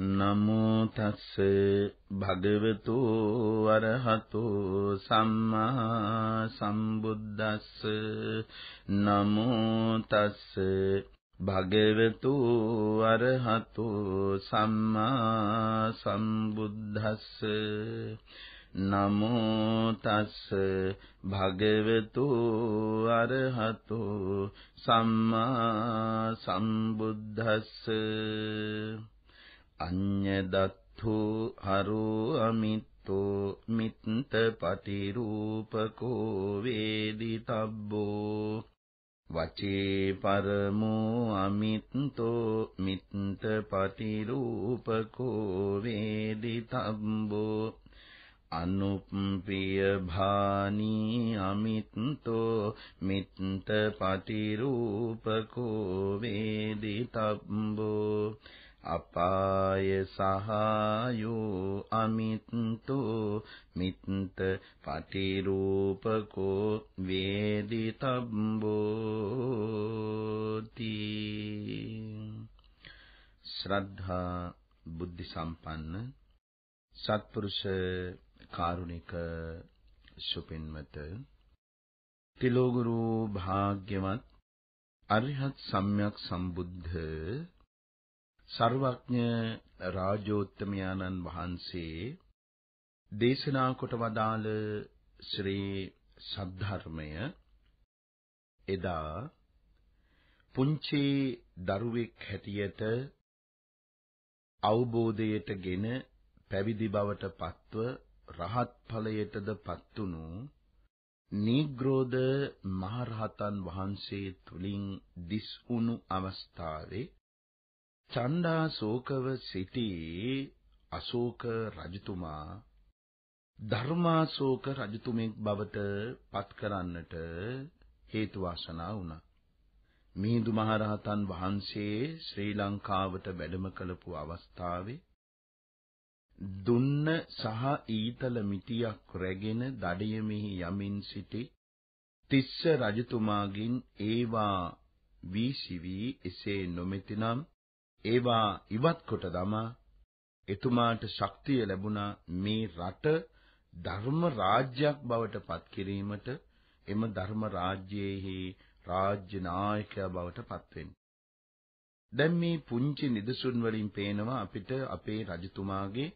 නමෝ තස්ස භගවතු අරහතෝ සම්මා සම්බුද්දස්ස නමෝ තස්ස භගවතු අරහතෝ සම්මා සම්බුද්දස්ස නමෝ තස්ස භගවතු අරහතෝ සම්මා සම්බුද්දස්ස අඤ්ඤදත්ථු හරෝ අමිත්තෝ මිත්ත පටිරූපකෝ වේදිතබ්බෝ වචේ පරමෝ අමිත්තෝ මිත්ත පටිරූපකෝ වේදිතබ්බෝ අනුප්පිය භානී අමිත්තෝ මිත්ත පටිරූපකෝ වේදිතබ්බෝ අපාය සහායෝ අමිත්තෝ මිත්ත පටිරූපකෝ වේදිතබ්බෝති. ශ්‍රද්ධා බුද්ධ සම්පන්න සත්පුරුෂ කාරුණික සුපින්මත තිලෝගුරු භාග්‍යවත් අරිහත් සම්්‍යක් සම්බුද්ධ සර්වඥ රාජෝත්තමයාණන් වහන්සේ දේශනා කොට වදාළ ශ්‍රී සද්ධර්මය එදා පුංචි දරුවෙක් හැටියට අවබෝධයටගෙන පැවිදි බවට පත්ව රහත් ඵලයටද පත්තුණු නීග්‍රෝධ මහරහතන් වහන්සේ තුලින් දිස් වුණු අවස්ථාවේ චණ්ඩාශෝකව සිටි අශෝක රජතුමා ධර්මාශෝක රජතුමෙක් බවට පත් කරන්නට හේතු වාසනා වුණා. මිහිඳු මහරහතන් වහන්සේ ශ්‍රී ලංකාවට වැඩම කළපු අවස්ථාවේ දුන්න සහ ඊතල මිටියක් රැගෙන දඩයමෙහි යමින් සිටි තිස්ස රජතුමාගෙන් ඒවා වීසිවි එසේ නොමෙතිනම් ඒවා ඉවත් කොට දමා එතුමාට ශක්තිය ලැබුණා මේ රට ධර්ම රාජ්‍යයක් බවට පත් කිරීමට, එම ධර්ම රාජ්‍යයේහි රාජ්‍ය නායකයා බවට පත් වෙන්න. දැන් මේ පුංචි නිදසුන් වලින් පේනවා අපිට අපේ රජතුමාගේ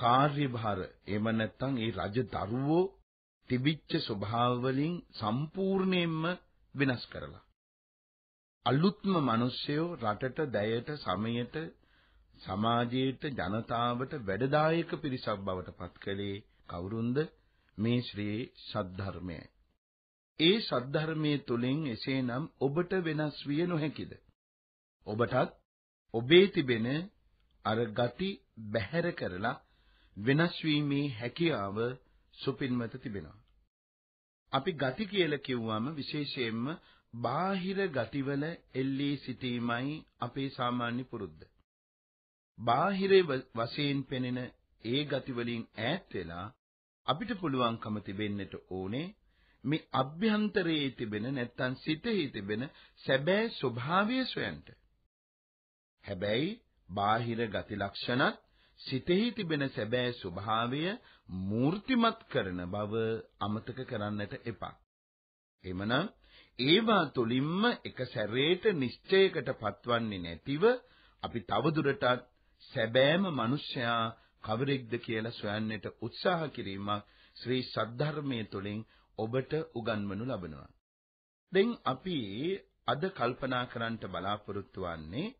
කාර්යභාර, එහෙම නැත්නම් ඒ රජ දරුවෝ තිබිච්ච ස්වභාව වලින් සම්පූර්ණයෙන්ම වෙනස් කරලා අලුත්ම මිනිස්සයෝ රටට, දැයට, සමයට, සමාජයට, ජනතාවට වැඩදායක පිරිසක් බවට පත් කළේ කවුරුන්ද? මේ ශ්‍රී සද්ධර්මයයි. ඒ සද්ධර්මයේ තුලින් එසේනම් ඔබට වෙනස් විය නොහැකිද? ඔබටත් ඔබේ තිබෙන අර ගති බැහැර කරලා වෙනස් වීමේ හැකියාව සුපින්මත තිබෙනවා. අපි ගති කියලා කිව්වම විශේෂයෙන්ම බාහිර ගතිවල එල්ලී සිටීමයි අපේ සාමාන්‍ය පුරුද්ද. බාහිර වශයෙන් පෙනෙන ඒ ගතිවලින් ඈත් වෙලා අපිට පුළුවන්කම තිබෙන්නට ඕනේ මේ අභ්‍යන්තරයේ තිබෙන, නැත්තම් සිතෙහි තිබෙන සැබෑ ස්වභාවය සොයන්න. හැබැයි බාහිර ගති ලක්ෂණත් සිතෙහි තිබෙන සැබෑ ස්වභාවය මූර්තිමත් කරන බව අමතක කරන්නට එපා. එමනම් ඒවා තුලින්ම එක සැරේට නිශ්චයකට පත්වන්නේ නැතිව අපි තවදුරටත් සැබෑම මිනිසයා කවරෙක්ද කියලා සොයන්නට උත්සාහ කිරීම ශ්‍රී සද්ධර්මයේ තුලින් ඔබට උගන්වනු ලබනවා. දැන් අපි අද කල්පනා කරන්නට බලාපොරොත්තු වෙන්නේ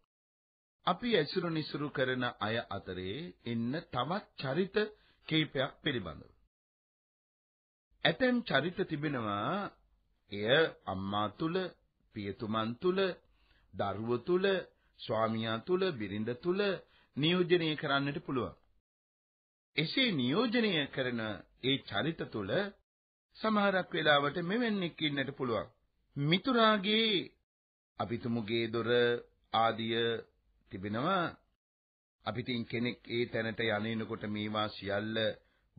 අපි ඇසුරු නිසුරු කරන අය අතරේ ඉන්න තවත් චරිත කීපයක් පිළිබඳව. ඇතැම් චරිත තිබෙනවා එය අම්මා තුල, පියතුමන් තුල, දරුවෝ තුල, ස්වාමියා තුල, බිරිඳ තුල නියෝජනය කරන්නට පුළුවන්. එසේ නියෝජනය කරන ඒ චරිත තුල සමහරක් වෙලාවට මෙවැන්නෙක් ඉන්නට පුළුවන්. මිතුරාගේ අපිටුමුගේ දොර ආදිය තිබෙනවා. අපිටින් කෙනෙක් ඒ තැනට යන්නේනකොට මේවා සියල්ල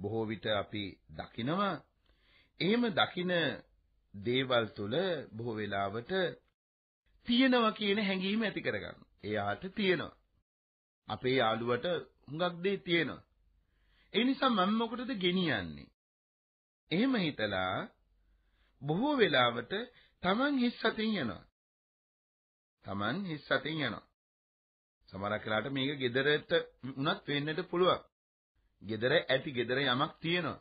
බොහෝ විට අපි දකිනවා. එහෙම දකින දේවල් තුල බොහෝ වෙලාවට තියෙනවා කියන හැඟීම ඇති කරගන්න. එයාට තියෙනවා. අපේ යාළුවට හුඟක් දේ තියෙනවා. ඒ නිසා මම මොකටද ගෙනියන්නේ? එහෙම හිතලා බොහෝ වෙලාවට Taman හිස් අතින් යනවා. සමහරක් වෙලාවට මේක ගෙදරට උනත් වෙන්නට පුළුවන්. ගෙදර ඇති ගෙදර යමක් තියෙනවා.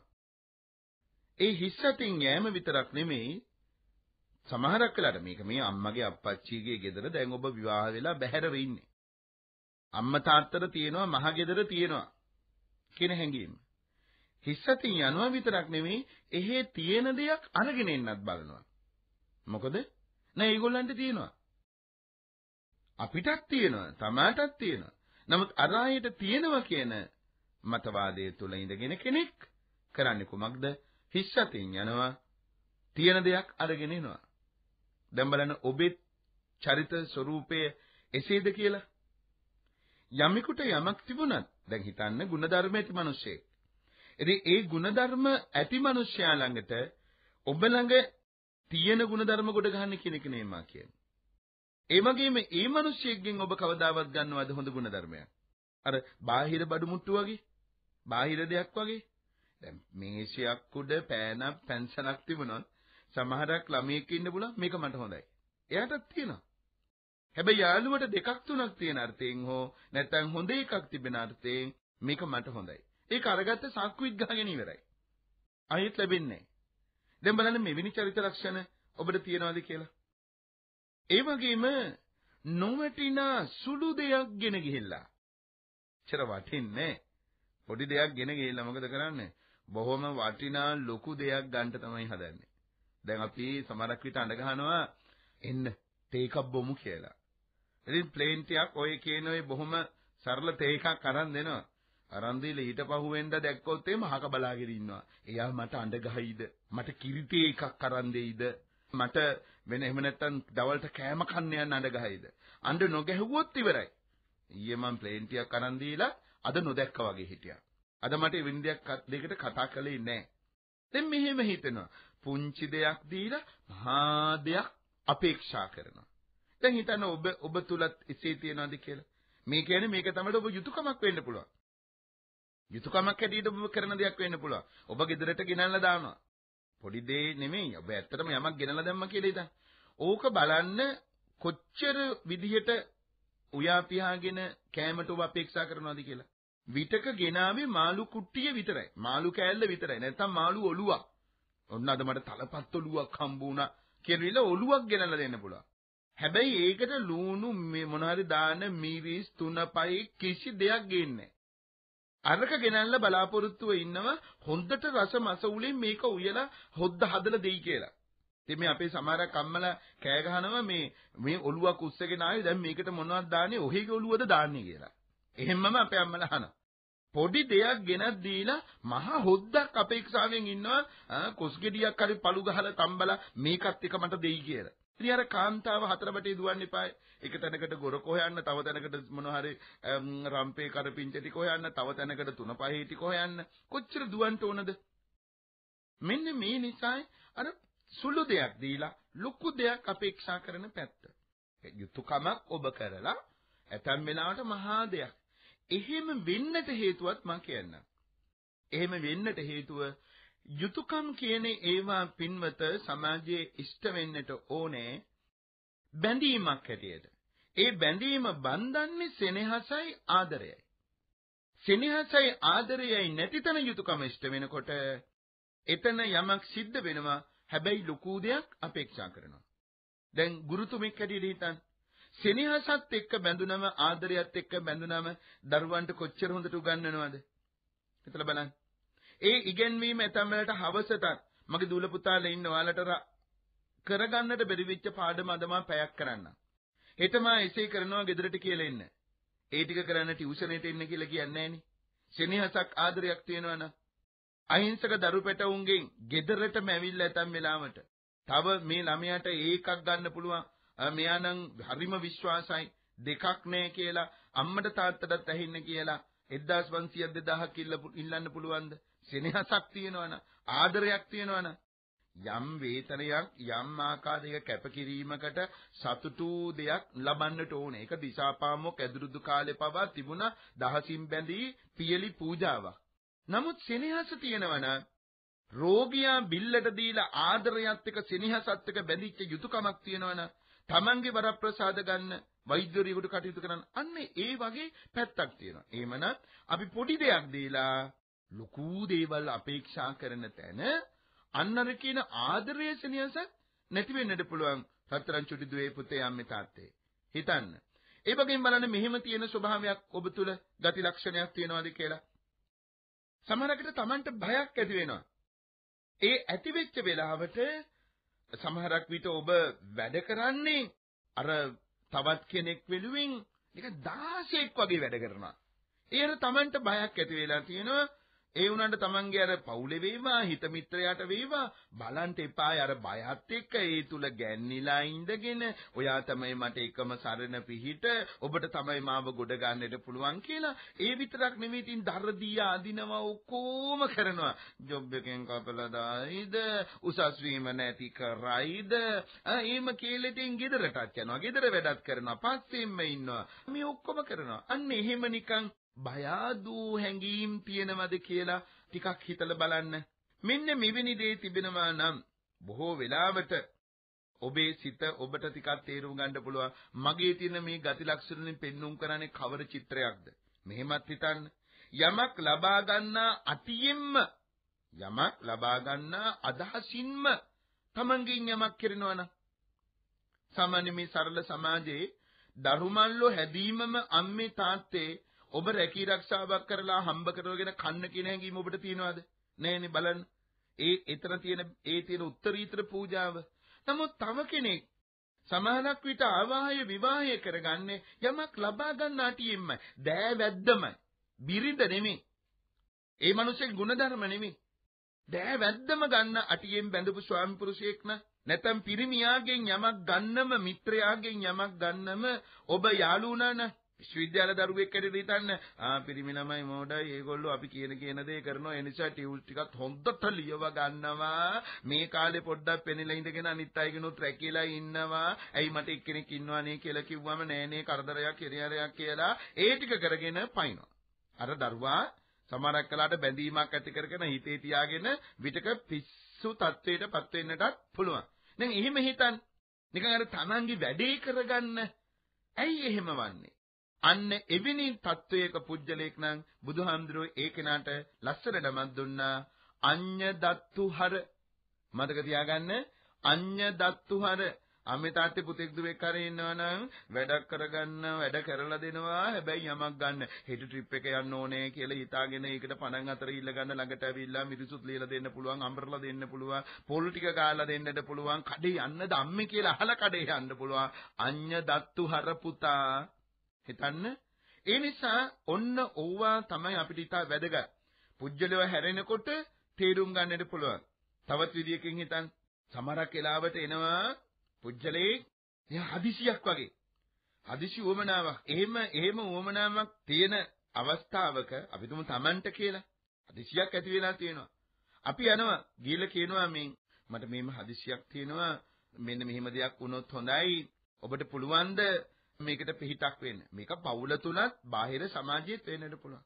ඒ හිස් අතින් යෑම විතරක් නෙමෙයි සමහරක් වෙලාවට මේක මේ අම්මගේ අප්පච්චිගේ ගෙදර දැන් ඔබ විවාහ වෙලා බැහැරව ඉන්නේ. අම්මා තාත්තට තියෙනවා මහ ගෙදර තියෙනවා කියන හැඟීම. හිස්සතින් යනවා විතරක් නෙමෙයි එහෙ තියෙන දෙයක් අරගෙන එන්නත් බලනවා. මොකද නෑ ඒගොල්ලන්ට තියෙනවා. අපිටත් තියෙනවා, තමාටත් තියෙනවා. නමුත් අර අයට තියෙනවා කියන මතවාදය තුල ඉඳගෙන කෙනෙක් කරන්නේ කුමක්ද? හිස්සතින් යනවා, තියෙන දෙයක් අරගෙන එනවා. දැන් බලන්න ඔබේ චරිත ස්වરૂපය එසේද කියලා. යමෙකුට යමක් තිබුණත් දැන් හිතන්න ගුණධර්ම ඇති මිනිසෙක්. ඉතින් ඒ ගුණධර්ම ඇති මිනිසයා ළඟට ඔබ ළඟ තියෙන ගුණධර්ම ගොඩ ගන්න කියන එක නේ මා කියන්නේ. ඒ වගේම ඒ මිනිසෙක්ගෙන් ඔබ කවදාවත් ගන්නවද හොඳ ගුණධර්මයක්? අර බාහිර බඩු මුට්ටු වගේ, බාහිර දෙයක් වගේ. දැන් මේෂයක් උඩ පෑනක් පැන්සලක් තිබුණොත් සමහරක් ළමයෙක් ඉන්න බුණා මේක මට හොඳයි. එයාටත් තියෙනවා. හැබැයි යාළුවට දෙකක් තුනක් තියෙන අර්ථයෙන් හෝ නැත්නම් හොඳ එකක් තිබෙන අර්ථයෙන් මේක මට හොඳයි. ඒක අරගත්ත සාක්කුවිත් ගහගෙන ඉවරයි. අයෙත් ලැබෙන්නේ නැහැ. දැන් බලන්න මෙවැනි චරිත ලක්ෂණ ඔබට තියෙනවද කියලා. ඒ වගේම නොවැටිනා සුළු දෙයක් ගෙන ගිහිල්ලා. චර වටින්නේ පොඩි දෙයක් ගෙන ගිහිල්ලා මොකද කරන්නේ? බොහොම වටිනා ලොකු දෙයක් ගන්න තමයි හදන්නේ. දැන් අපි සමහරක් විට අඬ ගහනවා එන්න තේ එකක් බොමු කියලා. ඉතින් ප්ලේන් ටිකක් ඔය කියන ඔය බොහොම සරල තේ එකක් අරන් දෙනවා. අරන් දීලා ඊට පහුවෙන්ද දැක්කොත් එහම හක බලාගෙන ඉන්නවා. එයා මට අඬ ගහයිද? මට කිරි තේ එකක් අරන් දෙයිද? මට වෙන එහෙම නැත්තම් දවල්ට කෑම කන්න යන අඬ ගහයිද? අඬ නොගැහුවොත් ඉවරයි. ඊයේ මම ප්ලේන් ටිකක් අරන් දීලා අද නොදැක්කා වගේ හිටියා. අද මට වෙන දෙයකට කතා කළේ නැහැ. දැන් මෙහෙම හිතෙනවා. පුංචි දෙයක් දීලා මහා දෙයක් අපේක්ෂා කරනවා. දැන් හිතන්න ඔබ තුලත් ඉසේ තියනවාද කියලා. මේ කියන්නේ මේක තමයි ඔබ යුතුයකමක් වෙන්න පුළුවන්. යුතුයකමක් හැටියට ඔබ කරන දෙයක් වෙන්න පුළුවන්. ඔබ ගෙදරට ගෙනල්ලා දානවා. පොඩි දෙයක් නෙමෙයි. ඔබ ඇත්තටම යමක් ගෙනල්ලා දැම්ම කියලා ඉතින්. ඕක බලන්න කොච්චර විදිහට උයා පියාගෙන කෑමට ඔබ අපේක්ෂා කරනවාද කියලා. විතක ගෙනාවේ මාළු කුට්ටිය විතරයි. මාළු කෑල්ල විතරයි. නැත්තම් මාළු ඔළුවක්. ඔන්න අද මට තලපත් ඔළුවක් හම්බ වුණා. කෙරෙල ඔළුවක් ගෙනල්ලා දෙන්න පුළුවන්. හැබැයි ඒකට ලුණු මේ මොන හරි දාන මිරිස් 3-5 කිසි දෙයක් ගේන්නේ නැහැ. අරක ගෙනල්ලා බලාපොරොත්තුව ඉන්නව හොඳට රස මස උලින් මේක උයලා හොද්ද හදලා දෙයි කියලා. ඉතින් මේ අපේ සමහර කම්මලා කෑ ගහනවා මේ ඔළුවක් උස්සගෙන ආවේ දැන් මේකට මොනවද දාන්නේ ඔහිගේ ඔළුවද දාන්නේ කියලා. එහෙම්මම අපේ අම්මලා අහනවා. පොඩි දෙයක් ගෙනත් දීලා මහා හොද්දක් අපේක්ෂාවෙන් ඉන්නවා කොස්ගෙඩියක් හරි පළු ගහලා තම්බලා මේකත් එක මට දෙයි කියලා. ඉතින් අර කාන්තාව හතර බටේ දුවන්න එපායි. එක තැනකට ගොරක හොයන්න, තව තැනකට මොන හරි රම්පේ කරපිංච ටික හොයන්න, තව තැනකට තුන පහේ ටික හොයන්න. කොච්චර දුවන්න ඕනද? මෙන්න මේ නිසායි අර සුළු දෙයක් දීලා ලොකු දෙයක් අපේක්ෂා කරන පැත්ත. යුතුයකමක් ඔබ කරලා ඇතම් වෙලාවට මහා දෙයක්. එහෙම වෙන්නට හේතුවත් මම කියන්නම්. එහෙම වෙන්නට හේතුව යුතුයකම් කියන්නේ ඒවා පින්වත සමාජයේ ඉෂ්ට වෙන්නට ඕනේ බැඳීමක් හැටියට. ඒ බැඳීම බඳන්නේ සෙනෙහසයි ආදරයයි. සෙනෙහසයි ආදරයයි නැතිතන යුතුයකම ඉෂ්ට වෙනකොට එතන යමක් සිද්ධ වෙනවා. හැබැයි ලොකු දෙයක් අපේක්ෂා කරනවා. දැන් ගුරුතුමෙක් හැටියට හිතන්න. සෙනෙහසත් එක්ක බැඳුනම ආදරයත් එක්ක බැඳුනම දරුවන්ට කොච්චර හොඳට උගන්වනවද? හිතලා බලන්න. ඒ ඉගෙනීම ඇතම් වෙලට හවසටත් මගේ දූල පුතාලා ඉන්න ඔයාලට කරගන්නට බැරි වෙච්ච පාඩම අදම පැයක් කරන්න. හෙටම එසේ කරනවා ගෙදරට කියලා එන්න. ඒ ටික කරන්න ටියුෂන් එකට එන්න කියලා කියන්නේ නෑනේ. සෙනෙහසක් ආදරයක් තියෙනවනම් අහිංසක දරු පැටවුන්ගෙන් ගෙදරටම ඇවිල්ලා ඇතම් වෙලාවට තව මේ ළමයාට ඒකක් ගන්න පුළුවන්. මෙයානම් හරිම විශ්වාසයි දෙකක් නෑ කියලා අම්මට තාත්තටත් ඇහින්න කියලා 1500 2000ක් ඉල්ලන්න පුළුවන්ද? සෙනෙහසක් තියෙනවනම් ආදරයක් තියෙනවනම් යම් වේතනයක් යම් ආකාරයක කැපකිරීමකට සතුටු දෙයක් ලබන්නට ඕනේ. ඒක දිසාපාමොක් ඇදුරුදු කාලේ පවා තිබුණ දහසින් බැඳී පියලි පූජාවක්. නමුත් සෙනෙහස තියෙනවන රෝගියා බිල්ලට දීලා ආදරයත් එක්ක සෙනෙහසත් එක්ක බැඳිච්ච යුතුයකමක් තියෙනවන තමන්ගේ වරප්‍රසාද ගන්න වෛද්‍යවරයෙකුට කටයුතු කරන්න අන්න ඒ වගේ පැත්තක් තියෙනවා. එහෙමනම් අපි පොඩි දෙයක් දීලා ලොකු දේවල් අපේක්ෂා කරන තැන අන්නර කියන ආදරයේ සෙනෙහස නැති වෙන්නට පුළුවන්. සතරන් චුටි දුවේ පුතේ අම්මේ තාත්තේ හිතන්න. ඒ වගේම බලන්න මෙහෙම තියෙන ස්වභාවයක් ඔබ තුල ගති ලක්ෂණයක් තියෙනවාද කියලා. සමහරකට Tamanට බයක් ඇති වෙනවා. ඒ ඇති වෙච්ච වෙලාවට සමහරක් විට ඔබ වැඩ කරන්නේ අර තවත් කෙනෙක් වෙනුවෙන් එක 16ක් වගේ වැඩ කරනවා. ඒන Tamanට බයක් ඇති වෙලා තියෙනවා. ඒ උනන්ට තමන්ගේ අර පවුලේ වේවා හිත මිත්‍රයාට වේවා බලන්ට එපායි අර බයත් එක්ක ඒ තුල ගැන්නිලා ඉඳගෙන ඔයා තමයි මට එකම සරණ පිහිට ඔබට තමයි මාව ගොඩ ගන්නට පුළුවන් කියලා ඒ විතරක් නෙමෙයි තින් දරදී ආදිනව ඔක්කොම කරනවා. ජොබ් එකෙන් කපලා දායිද උසස් වීම නැති කරයිද එහෙම කියලා තින් ගෙදරටත් යනවා ගෙදර වැඩත් කරනවා පස්සෙන්ම ඉන්නවා මේ ඔක්කොම කරනවා. අන්න එහෙම නිකන් බයදු හැංගීම් තියෙනවද කියලා ටිකක් හිතලා බලන්න. මෙන්න මෙවැනි දේ තිබෙනවා නම් බොහෝ වෙලාවට ඔබේ සිත ඔබට ටිකක් තේරුම් ගන්න පුළුවන් මගේ තියෙන මේ ගති ලක්ෂණ වලින් පෙන්눔 කරන්නේ කවර චිත්‍රයක්ද. මෙහෙමත් හිතන්න. යමක් ලබා ගන්නා අතියෙම්ම යමක් ලබා ගන්නා අදහසින්ම තමන්ගෙන් යමක් කරනවා නම් සාමාන්‍ය මේ සරල සමාජයේ දරුමල්ලෝ හැදීමම අම්මේ තාත්තේ ඔබ රැකී ආරක්ෂාවක් කරලා හම්බ කරගෙන කන්න කියන හැඟීම ඔබට තියෙනවද? නෑනේ බලන්න. ඒ තියෙන උත්තරීතර පූජාව. නමුත් තව කෙනෙක් සමානක් විට ආවාහය විවාහය කරගන්නේ යමක් ලබා ගන්නාටියෙම්මයි. දෑවැද්දමයි. බිරිඳ නෙමෙයි. ඒ මිනිස්සේ ගුණධර්ම නෙමෙයි. දෑවැද්දම ගන්න අටියෙන් බැඳපු ස්වාමි පුරුෂයෙක් න නැත්නම් පිරිමියාගෙන් යමක් ගන්නම මිත්‍රයාගෙන් යමක් ගන්නම ඔබ යාළුවනා න විශ්වවිද්‍යාල දරුවෙක් කැඩෙද හිතන්න. පිරිමි ළමයි මොඩයි ඒගොල්ලෝ අපි කියන දේ කරනවා. ඒ නිසා ටියුස් ටිකක් හොඳට ලියව ගන්නවා. මේ කාලේ පොඩ්ඩක් පෙනෙලා ඉඳගෙන අනිත් අයගෙනුත් රැකිලා ඉන්නවා. ඇයි මට එක්කෙනෙක් ඉන්නවනේ කියලා කිව්වම නෑනේ කරදරයක් හේරියරයක් කියලා ඒ ටික කරගෙන පයින්නවා. අර දරුවා සමහරක් කලකට බැඳීමක් ඇති කරගෙන හිතේ තියාගෙන විතක පිස්සු තත්වයටපත් වෙන්නටත් පුළුවන්. දැන් එහෙම හිතන්න. නිකන් අර තමන්ගේ වැඩේ කරගන්න. ඇයි එහෙම වන්නේ? අන්න එවැනි තත්වයක පුජ්‍යලයක් නම් බුදුහාමුදුරුවෝ ඒ කෙනාට ලස්සන නමක් දුන්නා අඤ්ඤ දත්තුහර. මතක තියාගන්න අඤ්ඤ දත්තුහර. අම්මේ තාත්තේ පුතෙක් දුවෙක් හරි ඉන්නවනම් වැඩක් කරගන්න වැඩ කරලා දෙනවා. හැබැයි යමක් ගන්න හෙට ට්‍රිප් එක යන්න ඕනේ කියලා හිතාගෙන ඒකට පණන් අතර ඉල්ල ගන්න ළඟට ඇවිල්ලා මිරිසුත් ලියලා දෙන්න පුළුවන් අඹරලා දෙන්න පුළුවන් පොල් ටික ගාලා දෙන්නට පුළුවන් කඩේ යන්නද අම්මේ කියලා අහලා කඩේ යන්න පුළුවන් අඤ්ඤ දත්තුහර පුතා හිතන්න. ඒ නිසා ඔන්න ඕවා තමයි අපිට ඉතා වැදගත්. පුජ්‍යලව හැරෙනකොට තේරුම් ගන්නට පුළුවන්. තවත් විදියකින් හිතන්න. සමහරක් වෙලාවට එනවා පුජ්‍යලේ එයා හදිසියක් වගේ. හදිසි උවමනාවක්. එහෙම උවමනාවක් තියෙන අවස්ථාවක අපි තුමු Tamanට කියලා හදිසියක් ඇති වෙලා තියෙනවා. අපි යනවා ගිහලා කියනවා මේ මට මේම හදිසියක් තියෙනවා. මෙන්න මෙහෙම දෙයක් වුණොත් හොඳයි. ඔබට පුළුවන්ද මේකට පිටක් වෙන්න. මේක පවුල තුලත් බාහිර සමාජයේත් වෙන්නට පුළුවන්.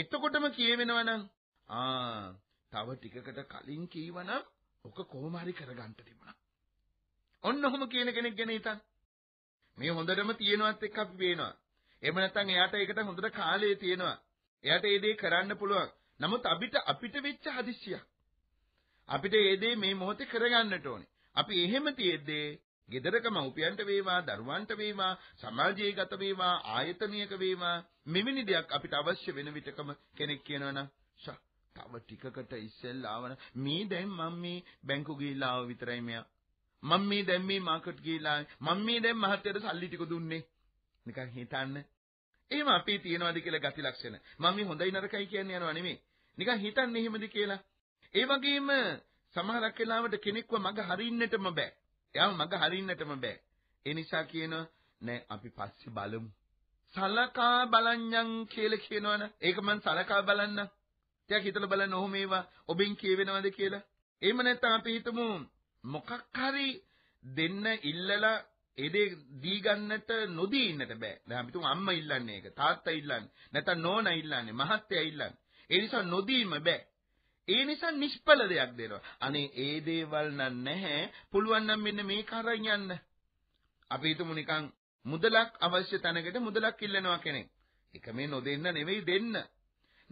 එතකොටම කියවෙනවනම් තව ටිකකට කලින් කීවනම් ඔක කොහොම හරි කරගන්න තිබුණා. ඔන්න ඔහොම කියන කෙනෙක් ගැන හිතන්න. මේ හොඳටම තියෙනවත් එක්ක අපි වෙනවා. එහෙම නැත්නම් එයාට ඒකට හොඳට කාලය තියෙනවා. එයාට ඒ දේ කරන්න පුළුවන්. නමුත් අපිට වෙච්ච හදිස්සියක්. අපිට ඒ දේ මේ මොහොතේ කරගන්නට ඕනේ. අපි එහෙම තියෙද්දී ගෙදරකම උපයන්ට වේවා දරුවන්ට වේවා සමාජයේ ගත වේවා ආයතනයක වේවා මෙවැනි දෙයක් අපිට අවශ්‍ය වෙන විටකම කෙනෙක් කියනවනම් තව ටිකකට ඉස්සෙල්ලා ආවන මේ දැන් මම මේ බැංකු ගිහිල්ලා ආව විතරයි මෙයා මම මේ දැන් මේ මාකට් ගිහිල්ලා මම මේ දැන් මහත්තයට සල්ලි ටික දුන්නේ නිකන් හිතන්න. එහෙම අපි තියනවාද කියලා ගති ලක්ෂණ මම මේ හොඳයි නරකයි කියන්නේ යනවා නෙමෙයි නිකන් හිතන්නේ එහෙමද කියලා. ඒ වගේම සමහරක් වෙලාවට කෙනෙක්ව මග හරින්නටම බෑ. එයා මග හරින්නටම බෑ. ඒ නිසා කියනවා නෑ අපි පස්සේ බලමු. සලකා බලන්නම් කියලා කියනවනේ. ඒක මං සලකා බලන්න. ටිකක් හිතලා බලන්න ඔහොම ඒවා ඔබෙන් කියවෙනවද කියලා. එහෙම නැත්නම් අපි හිතමු මොකක් හරි දෙන්න ඉල්ලලා ඒ දේ දී ගන්නට නොදී ඉන්නට බෑ. දැන් අපි තුන් අම්මා ඉල්ලන්නේ ඒක, තාත්තා ඉල්ලන්නේ, නැත්නම් නෝනා ඉල්ලන්නේ, මහත්තයා ඉල්ලන්නේ. ඒ නිසා නොදීම බෑ. ඒ නිසා නිෂ්පල දෙයක් දෙනවා. අනේ ඒ දේවල් නම් නැහැ, පුළුවන් නම් මෙන්න මේක අරන් යන්න. අපි හිතමු නිකන් මුදලක් අවශ්‍ය තැනකට මුදලක් ඉල්ලනවා කෙනෙක්. ඒක මේ නොදෙන්න නෙවෙයි දෙන්න.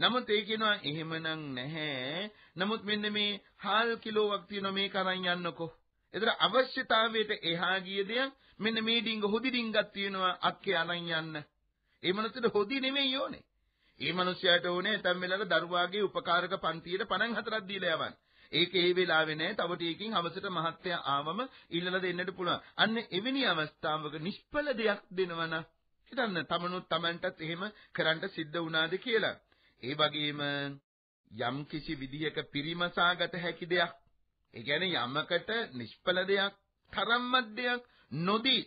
නමුත් ඒ කියනවා එහෙමනම් නැහැ. නමුත් මෙන්න මේ 1/2 කිලෝවක් තියෙනවා මේක අරන් යන්නකෝ. ඒතර අවශ්‍යතාවයට එහා ගිය දෙයක් මෙන්න මේ ඩිංග හොදි ඩිංගක් තියෙනවා අක්කේ අරන් යන්න. ඒ මනුස්සට හොදි නෙමෙයි ඕනේ. ඒ මනුස්සයාට ඕනේ නැත්නම් මෙලක දරුවාගේ උපකාරක පන්තියට 54ක් දීලා යවන්න. ඒක ඒ වෙලාවේ නැහැ. තව ටිකකින් හවසට මහත්තයා ආවම ඉල්ලලා දෙන්නට පුළුවන්. අන්න එවැනි අවස්ථාවක නිෂ්පල දෙයක් දෙනවනම් හිතන්න තමනුත් Tamanටත් එහෙම කරන්න සිද්ධ වුණාද කියලා. ඒ වගේම යම් කිසි විදියක පරිමසා ගත හැකි දෙයක්, ඒ කියන්නේ යමකට නිෂ්පල දෙයක්, තරම්වත් දෙයක් නොදී,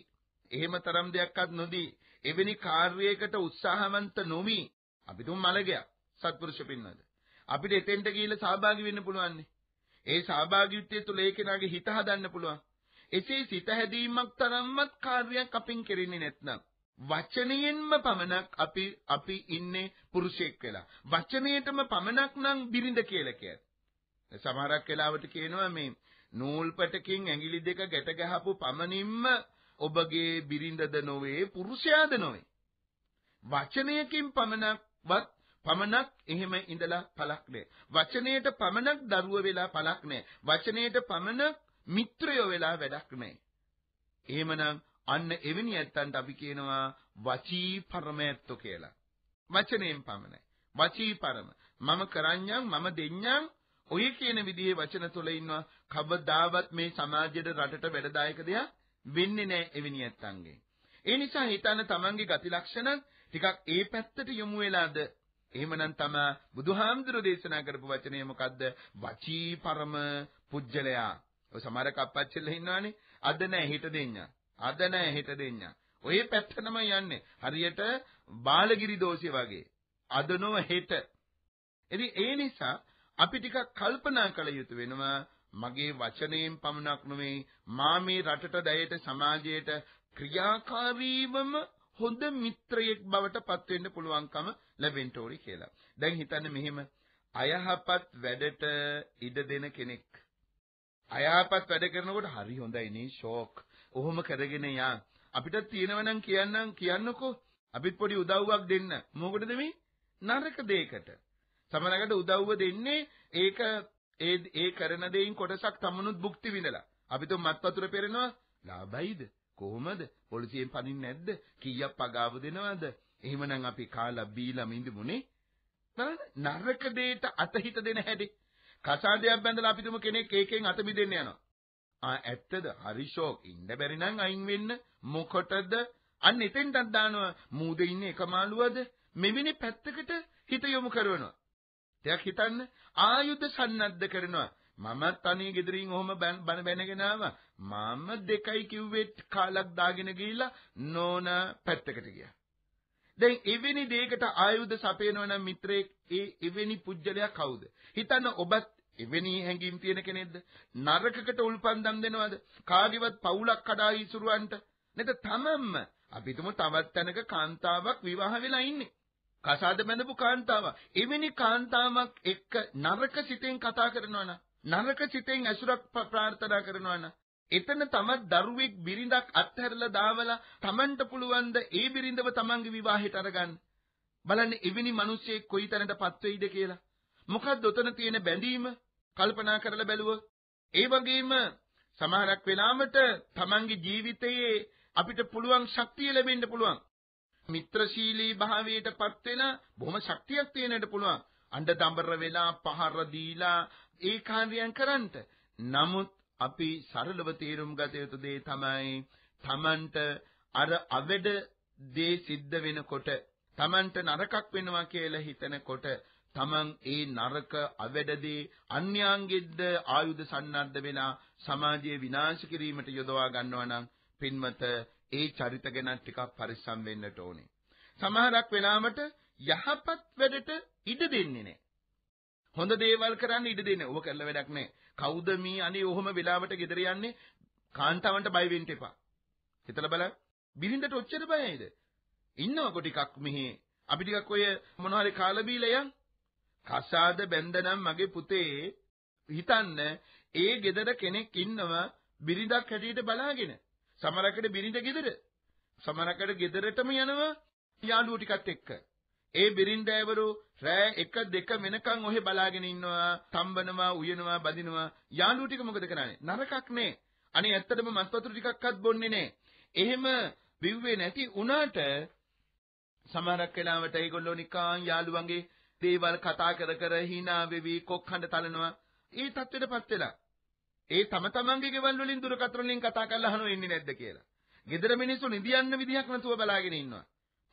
එහෙම තරම් දෙයක්වත් නොදී එවැනි කාර්යයකට උත්සාහවන්ත නොවි අපි තුන් මළගයක් සත්පුරුෂ පින්නද අපිට එතෙන්ට ගිහිල්ලා සහභාගී වෙන්න පුළුවන්. ඒ සහභාගීත්වය තුළ ඒ කෙනාගේ හිත හදන්න පුළුවන්. එසේ සිත හැදීමක් තරම්වත් කාර්යයක් අපින් කෙරෙන්නේ නැත්නම් වචනයෙන්ම පමණක් අපි ඉන්නේ පුරුෂයෙක් වෙලා. වචනයෙන්ම පමණක් නම් බිරිඳ කියලා කියයි. සමහරක් වෙලාවට කියනවා මේ නූල්පටකින් ඇඟිලි දෙක ගැට ගහපු පමණින්ම ඔබගේ බිරිඳද නොවේ, පුරුෂයාද නොවේ. වචනයකින් පමණක් එහෙම ඉඳලා පළක් නෑ. වචනයට පමණක් දරුව වෙලා පළක් නෑ. වචනයට පමණක් මිත්‍රයෝ වෙලා වැඩක් නෑ. එහෙමනම් අන්න එවැනි ඇත්තන්ට අපි කියනවා වචී පරමයත්තු කියලා. වචනයෙන් පමණයි. වචී පරම. මම කරන්නම්, මම දෙන්නම්, ඔය කියන විදිහේ වචන තුළ ඉන්නවා. කවදාවත් මේ සමාජයට, රටට වැඩදායක දෙයක් වෙන්නේ නැහැ එවැනි ඇත්තන්ගේ. ඒ නිසා හිතන්න තමන්ගේ ගති ලක්ෂණ ටිකක් ඒ පැත්තට යොමු වෙලාද? එහෙමනම් තමයි බුදුහාමුදුරෝ දේශනා කරපු වචනේ මොකද්ද? වචී පරම පුජ්‍යලයා. ඔය සමහර කප්පච්චිලා ඉන්නවනේ. අද නැහැ, හිත දෙන්නම්. අද නැහැ, හෙට දෙන්න. ඔය පැත්තටම යන්නේ. හරියට බාලගිරි දෝෂය වගේ. අද නොව හෙට. ඉතින් ඒ නිසා අපි ටිකක් කල්පනා කළ යුතු වෙනවා. මගේ වචනයෙන් පමණක් නෙවෙයි, මා මේ රටට, දයට, සමාජයට ක්‍රියාකාරීවම හොඳ මිත්‍රයෙක් බවට පත් වෙන්න පුළුවන්කම ලැබෙන්න ඕනේ කියලා. දැන් හිතන්න මෙහෙම අයහපත් වැඩට ඉඩ දෙන කෙනෙක්. අයහපත් වැඩ කරනකොට හරි හොඳයි නේ, ෂෝක්. ඔහොම කරගෙන යා. අපිට තියෙනවනම් කියන්නකෝ. අපිත් පොඩි උදව්වක් දෙන්න. මොකටද මේ? නරක දෙයකට. සමහරකට උදව්ව දෙන්නේ ඒක ඒ කරන දෙයින් කොටසක් තමනුත් භුක්ති විඳලා. අපිට මත්වතුර පෙරෙනවා. ලාභයිද? කොහොමද? පොලිසියෙන් පනින්නේ නැද්ද? කීයක් පගාව දෙනවද? එහෙමනම් අපි කාලා බීලා මිඳමුනේ. නරක දෙයට අතහිත දෙන හැටි. කසාදයක් බැඳලා අපිටම කෙනෙක් ඒකෙන් අත මිදෙන්න යනවා. ඇත්තද? හරි ෂෝක්. ඉන්න බැරි නම් අයින් වෙන්න. මොකටද? අන්න එතෙන්ටත් දානවා. මූද ඉන්නේ එකමාලුවද? මෙවැනි පැත්තකට හිත යොමු කරනවා. ටිකක් හිතන්න. ආයුධ සන්නද්ධ කරනවා. මමත් අනේ ගෙදරින් ඔහම බන බැනගෙන ආවා. මම 2යි කිව්වේ කාලක් දාගෙන ගිහිල්ලා නෝන පැත්තකට ගියා. දැන් එවැනි දෙයකට ආයුධ සපයනවා නම් මිත්‍රයෙක්, ඒ එවැනි පුජ්‍යලයා කවුද? හිතන්න ඔබත් එවැනි හැඟීම් තියෙන කෙනෙක්ද? නරකකට උල්පන්දම් දෙනවද? කාගේවත් පවුලක් කඩා ඉසුරවන්නට? නැත්නම් තමන්ම අපිටම තවත් තැනක කාන්තාවක් විවාහ වෙලා ඉන්නේ. කසාද බැඳපු කාන්තාවක්. එවැනි කාන්තාවක් එක්ක නරක සිතෙන් කතා කරනවනම්, නරක සිතෙන් ඇසුරක් ප්‍රාර්ථනා කරනවනම්, එතන තමත් දරුවෙක් බිරිඳක් අත්හැරලා දාවලා තමන්ට පුළුවන් ද ඒ බිරිඳව තමන්ගේ විවාහයට අරගන්න? බලන්න එවැනි මිනිස්සෙක් කොයි තැනටපත් වෙයිද කියලා. මොකද්ද ඔතන තියෙන බැඳීම? කල්පනා කරලා බැලුවොත්. ඒ වගේම සමහරක් වෙලාවට තමන්ගේ ජීවිතයේ අපිට පුළුවන් ශක්තිය ලැබෙන්න පුළුවන්. මිත්‍රශීලී භාවයටපත් වෙන බොහොම ශක්තියක් තියෙන්නට පුළුවන්. අඬ දඹර වෙලා පහර දීලා ඒ කාර්යයන් කරන්නට. නමුත් අපි සරලව තේරුම් ගත යුතු දේ තමයි තමන්ට අර අවඩ දේ සිද්ධ වෙනකොට, තමන්ට නරකක් වෙනවා කියලා හිතනකොට තමන් ඒ නරක අවැඩදී අන්‍යයන්ගෙද්ද ආයුධ සන්නද්ධ වෙලා සමාජයේ විනාශ කිරීමට යොදවා ගන්නවා නම් පින්මත ඒ චරිත ගැන ටිකක් පරිස්සම් වෙන්නට ඕනේ. සමහරක් වෙලාවට යහපත් වැඩට ඉඩ දෙන්නේ නැහැ. හොඳ දේවල් කරන්න ඉඩ දෙන්න. ඔබ කරලා වැඩක් නැහැ. කවුද මේ අනේ ඔහොම වෙලාවට ගෙදර යන්නේ? කාන්තාවන්ට බය වෙන්න එපා. හිතලා බලන්න. බිරිඳට ඔච්චර බයයිද? ඉන්නකො ටිකක් මෙහි අපි ටිකක් ඔය මොනවා හරි කාලා බීලා යන්. කසාද බැඳනම් මගේ පුතේ හිතන්න ඒ ගෙදර කෙනෙක් ඉන්නව බිරිඳක් හැටියට බලාගෙන. සමරකට බිරිඳ ගෙදර. සමරකට ගෙදරටම යනව යාළුවෝ ටිකත් එක්ක. ඒ බිරින්දෑවරු රෑ 1 2 වෙනකන් ඔහෙ බලාගෙන ඉන්නවා, තම්බනවා, උයනවා, බදිනවා. යාළුවෝ ටික මොකද කරන්නේ? නරකක් නේ. අනේ ඇත්තටම මත්වතුර ටිකක්වත් බොන්නේ නෑ. එහෙම බිව්වේ නැති උනාට සමහරක් වෙලාවට ඒගොල්ලෝ නිකන් යාළුවන්ගේ දේවල් කතා කර කර hina වෙවි කොක්හඬ තලනවා. ඒ තත්ත්වෙටපත් වෙලා ඒ තම තමන්ගේ ගෙවල් වලින් දුරකතර වලින් කතා කරලා අහනෝ එන්නේ නැද්ද කියලා. ගෙදර මිනිස්සු නිදියන්න විදිහක් නැතුව බලාගෙන ඉන්නවා.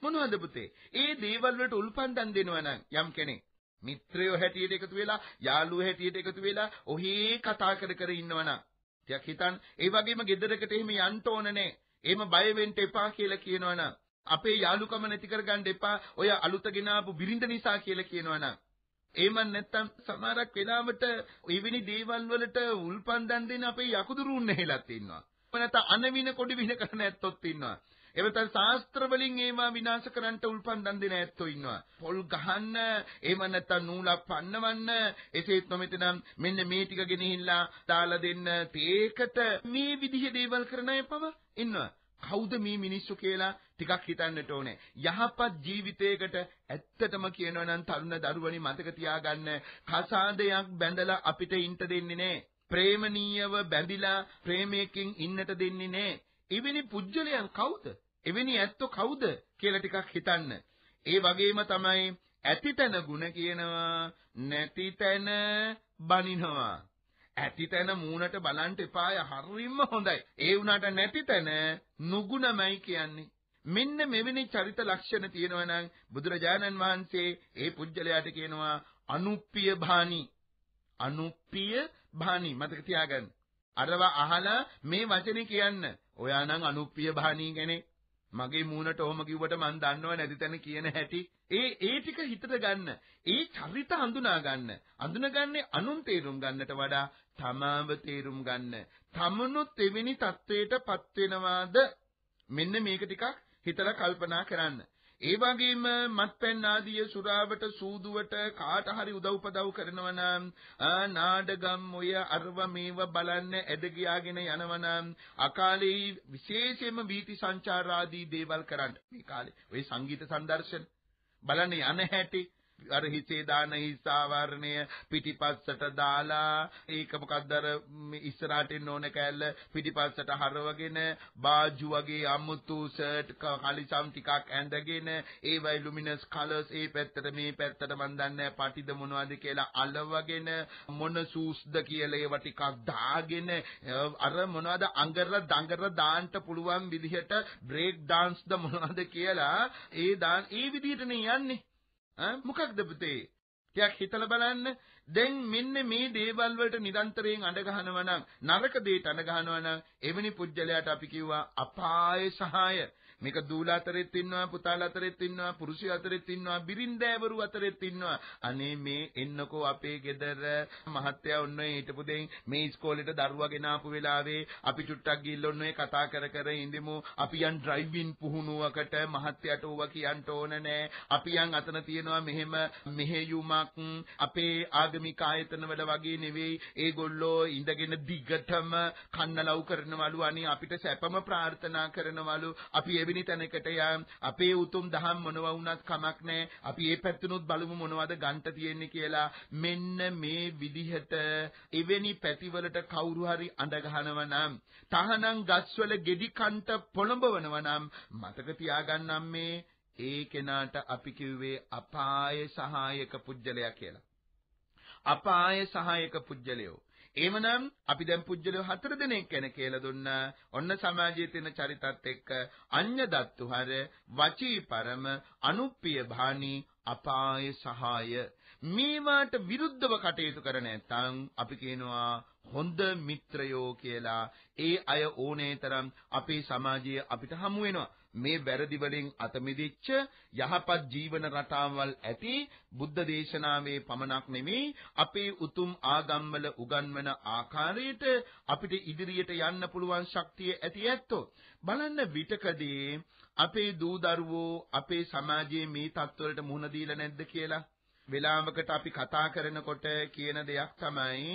මොනවද පුතේ? ඒ දේවල් වලට උල්පන්දම් දෙනවා නම් යම් කෙනෙක් මිත්‍රයෝ හැටියට එකතු වෙලා, යාළුවෝ හැටියට එකතු වෙලා ඔහේ කතා කර කර ඉන්නවා නම් ටිකක් හිතන්න. ඒ වගේම ගෙදරකට එහෙම යන්න ඕන නැහැ. එහෙම බය වෙන්න එපා කියලා කියනවා නම්, අපේ යාළුකම නැති කරගන්න එපා ඔය අලුත ගෙන ආපු බිරිඳ නිසා කියලා කියනවා නම්, එහෙම නැත්තම් සමහරක් වෙලාවට ඉවිනි දේවල් වලට උල්පන්දම් දෙන අපේ යකුදුරුන් නැහිලත් ඉන්නවා. නැත්නම් අනවින කොඩි විහිද කරන ඇත්තොත් ඉන්නවා. එවතන ශාස්ත්‍ර වලින් ඒවා විනාශ කරන්නට උල්පන්දම් දෙන ඇත්තෝ ඉන්නවා. පොල් ගහන්න, එහෙම නැත්නම් නූලක් පන්නවන්න, එසේත් නොමෙතනම් මෙන්න මේ ටික ගෙනහිල්ලා දාලා දෙන්න තේකට මේ විදිහේ දේවල් කරන අය පව ඉන්නවා. කවුද මේ මිනිස්සු කියලා ටිකක් හිතන්නට ඕනේ. යහපත් ජීවිතයකට ඇත්තටම කියනවා නම් තරුණ දරුවනි මතක තියාගන්න, කසාදයක් බැඳලා අපිට ඉන්න දෙන්නේ නැහැ. ප්‍රේමණීයව බැඳිලා ප්‍රේමයෙන් ඉන්නට දෙන්නේ නැහැ. ඉවෙනි පුජ්‍යලයන් කවුද? එවැනි ඇත්තෝ කවුද කියලා ටිකක් හිතන්න. ඒ වගේම තමයි ඇතිතන ಗುಣ කියනවා, නැතිතන බනිනවා. ඇතිතන මූණට බලන්ට එපාය, හරිම හොඳයි. ඒ වුණාට නැතිතන නුගුණමයි කියන්නේ. මෙන්න මෙවැනි චරිත ලක්ෂණ තියෙනවා නම් බුදුරජාණන් වහන්සේ ඒ පුජ්‍යලයාට කියනවා අනුප්පිය භානි. අනුප්පිය භානි මතක තියාගන්න. අරව අහලා මේ වචනේ කියන්න. ඔයා නම් අනුප්පිය භාණී කෙනෙක්. මගේ මූණට ඔහොම කිව්වට මන් දන්නව නැතිතන කියන හැටි. ඒ ටික හිතට ගන්න. ඒ චරිත හඳුනා ගන්න. අඳුනගන්නේ අනුන් තේරුම් ගන්නට වඩා තමාව තේරුම් ගන්න. තමනුත් එවැනි තත්වයටපත් වෙනවාද? මෙන්න මේක ටිකක් හිතලා කල්පනා කරන්න. ඒ වගේම මත්පැන් ආදී සුරාවට සූදුවට කාට හරි උදව්පදව් කරනවා නම්, නාඩගම් ඔය අරව මේව බලන්න ඇද ගියාගෙන යනවා නම්, අකාලේ විශේෂයෙන්ම වීති සංචාර ආදී දේවල් කරන්න. මේ කාලේ ඔය සංගීත සම්දර්ශන බලන්න යන හැටි, අර හිතේ දාන හිස්සාවරණය පිටිපස්සට දාලා ඒක මොකක්ද අර ඉස්සරහට එන්න ඕන කෑල්ල පිටිපස්සට හරවගෙන බාජු වගේ අමුතු සර්ට් කලිසම් ටිකක් ඇඳගෙන ඒවයි ලුමිනස් කලර්ස් ඒ පැත්තට මේ පැත්තට මන් දන්නේ පාටිද මොනවද කියලා අලවගෙන මොන සූස්ද කියලා ඒවා ටිකක් දාගෙන අර මොනවද අඟර දඟර දාන්න පුළුවන් විදිහට බ්‍රේක් ඩාන්ස්ද මොනවද කියලා ඒ දාන ඒ විදිහට නේ යන්නේ. මොකක්ද පුතේ? ටිකක් හිතලා බලන්න. දැන් මෙන්න මේ දේවල් වලට නිරන්තරයෙන් අඬ ගහනවා නම්, නරක දේට අඬ ගහනවා නම්, එවැනි පුජ්‍යලයට අපි කියුවා අපාය සහාය. මේක දූල අතරෙත් ඉන්නවා, පුතාල අතරෙත් ඉන්නවා, පුරුෂය අතරෙත් ඉන්නවා, බිරින්දෑවරු අතරෙත් ඉන්නවා. අනේ මේ එන්නකෝ අපේ ගෙදර මහත්තයා ඔන්න ඔය හිටපු දෙයින් මේ ඉස්කෝලේට දරුවා ගෙන ආපු වෙලාවේ අපි චුට්ටක් ගිහින් ඔන්න ඔය කතා කර කර ඉඳිමු. අපි යන් ඩ්‍රයිව්-ඉන් පුහුණුවකට මහත්තයාට ඕවා කියන්න ඕන නෑ. අපි යන් අතන තියෙනවා මෙහෙම මෙහෙයුමක්, අපේ ආගමික ආයතන වල වගේ නෙවෙයි. ඒගොල්ලෝ ඉඳගෙන දිගටම කන්නලව් කරනවලු, අනේ අපිට සැපම ප්‍රාර්ථනා කරනවලු. අපි එවැනි තැනකට යා අපේ උතුම් දහම් මොනවා වුණත් කමක් නැහැ, අපි ඒ පැත්තනොත් බලමු මොනවද ගන්න තියෙන්නේ කියලා. මෙන්න මේ විදිහට එවැනි පැතිවලට කවුරු හරි අඳ ගහනවා නම්, තහනම් ගස්වල ගෙඩි කන්ට පොළඹවනවා නම් මතක තියාගන්නම් මේ ඒ කෙනාට අපි කිව්වේ අපාය සහායක පුජ්‍යලයා කියලා. අපාය සහායක පුජ්‍යලයෝ. එහෙමනම් අපි දැන් පුජ්‍යලයෝ 4 දෙනෙක් ගැන කියලා දුන්නා. ඔන්න සමාජයේ තියෙන චරිතත් එක්ක අඤ්ඤ දත්තුහර, වචී පරම, අනුප්පිය භාණි, අපාය සහාය. මේවට විරුද්ධව කටයුතු කර නැත්නම් අපි කියනවා හොඳ මිත්‍රයෝ කියලා. ඒ අය ඕනේතරම් අපේ සමාජයේ අපිට හමු වෙනවා. මේ වැරදි වලින් අත මිදෙච්ච යහපත් ජීවන රටාවල් ඇති බුද්ධ දේශනාවේ පමණක් නෙමෙයි අපේ උතුම් ආගම්වල උගන්වන ආකාරයට අපිට ඉදිරියට යන්න පුළුවන් ශක්තිය ඇති ඇත්තෝ බලන්න විටකදී අපේ දූ දරුවෝ අපේ සමාජයේ මේ තත්ත්වවලට මුහුණ දීලා නැද්ද කියලා වෙලාවකට අපි කතා කරනකොට කියන දෙයක් තමයි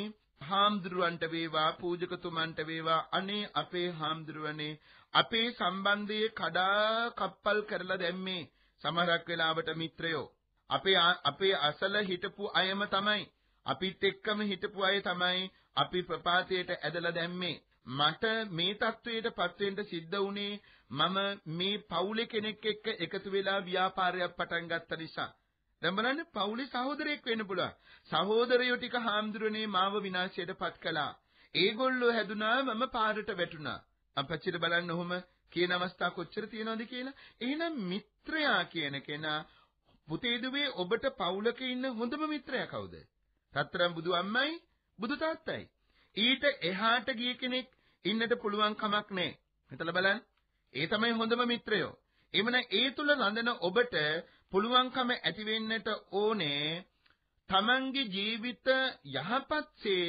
හාම්දුරුවන්ට වේවා පූජකතුමන්ට වේවා අනේ අපේ හාම්දුරුවනේ අපේ සම්බන්ධයේ කඩා කප්පල් කරලා දැම්මේ සමහරක් වෙලාවට මිත්‍රයෝ අපේ අසල හිටපු අයම තමයි අපිත් එක්කම හිටපු අය තමයි අපි ප්‍රපාතයට ඇදලා දැම්මේ මට මේ තත්වයට පත් වෙන්න සිද්ධ වුණේ මම මේ පවුලේ කෙනෙක් එක්ක එකතු වෙලා ව්‍යාපාරයක් පටන් ගත්ත නිසා දැන් බලන්න පවුලේ සහෝදරයෙක් වෙන්න පුළුවන්. සහෝදරයෝ ටික හාමුදුරනේ මාව විනාශයටපත් කළා. ඒගොල්ලෝ හැදුනා මම පාරට වැටුණා. අපච්චිට බලන්න ඔහොම කියන අවස්ථා කොච්චර තියෙනවද කියලා. එහෙනම් මිත්‍රයා කියන කෙනා පුතේ දුවේ ඔබට පවුලක ඉන්න හොඳම මිත්‍රයා කවුද? රත්තරන් බුදු අම්මයි, බුදු තාත්තයි. ඊට එහාට ගිය කෙනෙක් ඉන්නට පුළුවන් කමක් නැහැ. හිතලා බලන්න. ඒ තමයි හොඳම මිත්‍රයෝ. එමන ඒ තුල රඳන ඔබට පුළුවන්කම ඇති වෙන්නට ඕනේ තමන්ගේ ජීවිත යහපත්සේ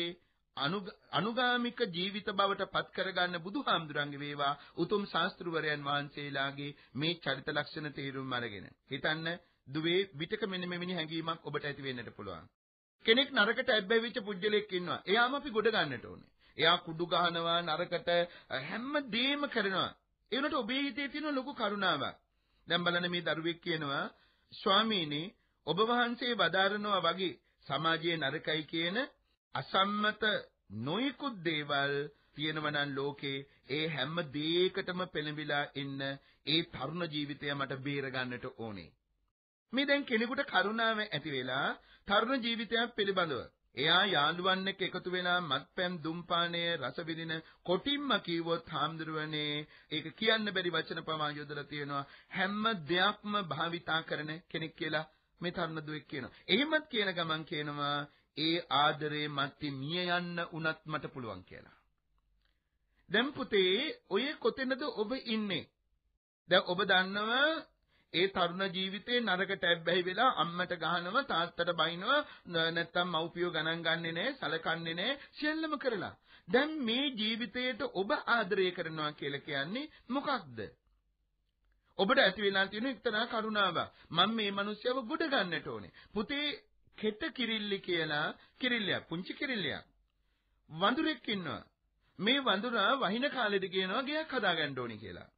අනුගාමික ජීවිත බවට පත් කරගන්න බුදුහාමුදුරන්ගේ වේවා උතුම් ශාස්ත්‍රවරයන් වහන්සේලාගේ මේ චරිත ලක්ෂණ තේරුම් අරගෙන හිතන්න දුවේ විතක මෙන්න මෙවැනි හැඟීමක් ඔබට ඇති වෙන්නට පුළුවන් කෙනෙක් නරකට ඇබ්බැහිච්ච පුජ්‍යලෙක් ඉන්නවා එයාම අපි ගොඩ ගන්නට ඕනේ එයා කුඩු ගහනවා නරකට හැම දෙයක්ම කරනවා ඒනට ඔබේ හිතේ තියෙන ලොකු කරුණාවක්. දැන් බලන්න මේ දරුවෙක් කියනවා ස්වාමීනි ඔබ වහන්සේ වදාරනවා වගේ සමාජයේ නරකයි කියන අසම්මත නොයිකුත් දේවල් තියෙනවනම් ලෝකේ ඒ හැම දෙයකටම පෙළඹිලා ඉන්න ඒ තරුණ ජීවිතය මට බේර ගන්නට ඕනේ. මේ දැන් කෙනෙකුට කරුණාව ඇති වෙලා තරුණ ජීවිතයක් පිළිබඳව එයා යාළුවන් එක්ක එකතු වෙලා මත්පැන් දුම්පානයේ රස විඳින කොටිම්ම කිව්වොත් හාමුදුරුවනේ ඒක කියන්න බැරි වචන ප්‍රමාණ යොදලා තියෙනවා හැම දෙයක්ම භාවිතා කරන කෙනෙක් කියලා මේ තරුණ දුවෙක් කියනවා. එහෙමත් කියන ගමන් කියනවා ඒ ආදරේ මැති මිය යන්න උනත් මට පුළුවන් කියලා. දැන් පුතේ ඔය කොතැනද ඔබ ඉන්නේ? දැන් ඔබ දන්නවා ඒ තරුණ ජීවිතේ නරකට ඇබ්බැහි වෙලා අම්මට ගහනවා තාත්තට බයිනවා නැත්තම් මව්පියෝ ගණන් ගන්නෙ නෑ සලකන්නේ නෑ සියල්ලම කරලා දැන් මේ ජීවිතයට ඔබ ආදරය කරනවා කියලා කියන්නේ මොකක්ද ඔබට ඇති වෙලා තියෙන එක්තරා කරුණාවක් මම මේ මිනිස්සයව ගොඩ ගන්නට ඕනේ පුතේ කෙට කිරිල්ලි කියලා කිරිල්ලයක් පුංචි කිරිල්ලයක් වඳුරෙක් ඉන්නවා මේ වඳුරා වහින කාලෙදි කියනවා ගයක් හදාගන්න ඕනේ කියලා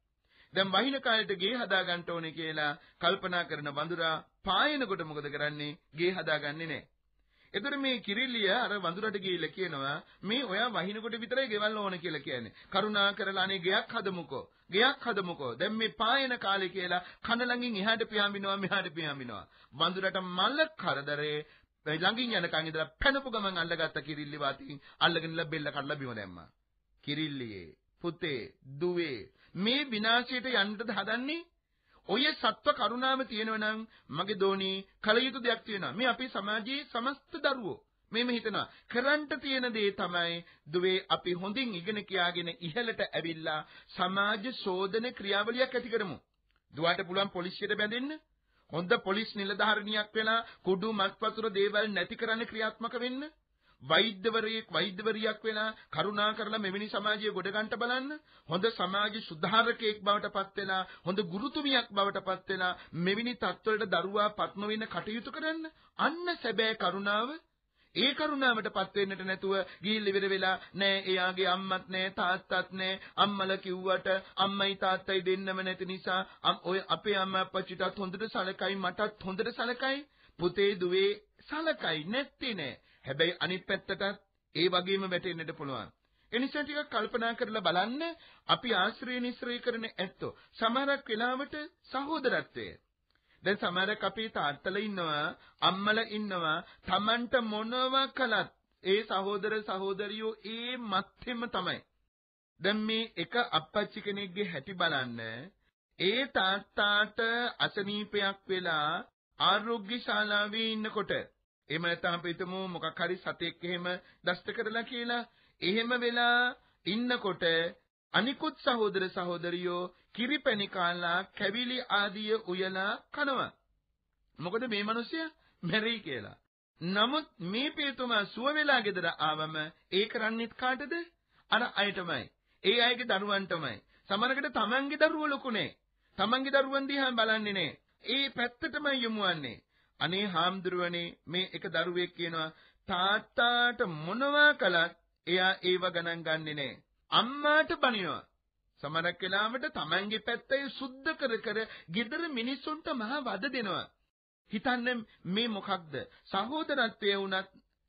දැන් වහින කාලයට ගේ හදා ගන්න ඕනේ කියලා කල්පනා කරන වඳුරා පායන කොට මොකද කරන්නේ ගේ හදාගන්නේ නැහැ. ඒතර මේ කිරිල්ලිය අර වඳුරට ගිහිල්ලා කියනවා මේ ඔයා වහින කොට විතරයි ගෙවල් ඕන කියලා කියන්නේ. කරුණා කරලා අනේ ගයක් හදමුකෝ. ගයක් හදමුකෝ. දැන් මේ පායන කාලේ කියලා කන ළඟින් එහාට පියාඹිනවා මෙහාට පියාඹිනවා. වඳුරට මල්ල කරදරේ ළඟින් යනකන් ඉඳලා පැනපු ගමන් අල්ලගත්ත කිරිල්ලි වාතින් අල්ලගෙනලා බෙල්ල කඩලා බිම දැම්මා. කිරිල්ලියේ පුතේ දුවේ මේ විනාශයට යන්නද හදන්නේ ඔය සත්ව කරුණාව තියෙනවනම් මගේ දෝණි කලයුතු දෙයක් තියෙනවා මේ අපේ සමාජයේ සමස්ත දරුවෝ මේම හිතනවා කරන්ට තියෙන දේ තමයි දුවේ අපි හොඳින් ඉගෙන කියාගෙන ඉහළට ඇවිල්ලා සමාජ ශෝධන ක්‍රියාවලියක් ඇති කරමු දුවට පුළුවන් පොලිසියට බැඳෙන්න හොඳ පොලිස් නිලධාරිනියක් වෙලා කුඩු මත්පතුර දේවල් නැති කරන්න ක්‍රියාත්මක වෙන්න වෛද්‍යවරියක් වෙලා කරුණා කරලා මෙවැනි සමාජයේ ගොඩ ගන්න බලන්න හොඳ සමාජ සුධාරකයෙක් බවට පත් වෙලා හොඳ ගුරුතුමියක් බවට පත් වෙලා මෙවැනි තත්ත්වවලට දරුවා පත් නොවෙන කටයුතු කරන්න අන්න සැබෑ කරුණාව ඒ කරුණාවටපත් වෙන්නට නැතුව ගිහිල් ඉවර වෙලා නෑ එයාගේ අම්මත් නෑ තාත්තත් නෑ අම්මලා කිව්වට අම්මයි තාත්තයි දෙන්නම නැති නිසා ඔය අපේ අම්මා අප්පච්චිටත් හොඳට සලකයි මටත් හොඳට සලකයි පුතේ දුවේ සලකයි නැත්තේ නෑ හැබැයි අනිත් පැත්තටත් ඒ වගේම වැටෙන්නට පුළුවන්. ඒ නිසා ටිකක් කල්පනා කරලා බලන්න අපි ආශ්‍රය නිශ්‍රය කරන ඇත්තෝ සමහරක් වෙලාවට සහෝදරත්වය. දැන් සමහරක් අපේ තාත්තලා ඉන්නවා, අම්මලා ඉන්නවා, Tamanට මොනවා කළත් ඒ සහෝදර සහෝදරියෝ ඒ මැත්තේම තමයි. දැන් මේ එක අප්පච්චි කෙනෙක්ගේ හැටි බලන්න ඒ තාත්තාට අසනීපයක් වෙලා ආරෝග්‍ය ශාලාවේ ඉන්නකොට එහෙම නැත්නම් අපි හිතමු මොකක් හරි සතෙක් එහෙම දෂ්ට කරලා කියලා එහෙම වෙලා ඉන්නකොට අනිකුත් සහෝදර සහෝදරියෝ කිරිපැණි කාලා කැවිලි ආදී උයලා කනවා. මොකද මේ මිනිස්සයා මැරෙයි කියලා. නමුත් මේ පියතුමා සුව වෙලා ගෙදර ආවම ඒ කරන්නේ කාටද? අර අයටමයි. ඒ අයගේ දරුවන්ටමයි. සමහරකට තමන්ගේ දරුවෝ ලොකුනේ. තමන්ගේ දරුවන් දිහා බලන්නේ නැහැ. ඒ පැත්තටම යොමු වෙන්නේ. අනේ හාමුදුරුවනේ මේ එක දරුවෙක් කියනවා තාත්තාට මොනවා කළත් එයා ඒව ගණන් ගන්නෙ නැහැ. අම්මාට බනිනවා. සමහරක් වෙලාවට තමන්ගේ පැත්තේ සුද්ධ කර කර ගෙදර මිනිස්සුන්ට මහා වද දෙනවා. හිතන්නේ මේ මොකක්ද? සහෝදරත්වයේ උනත්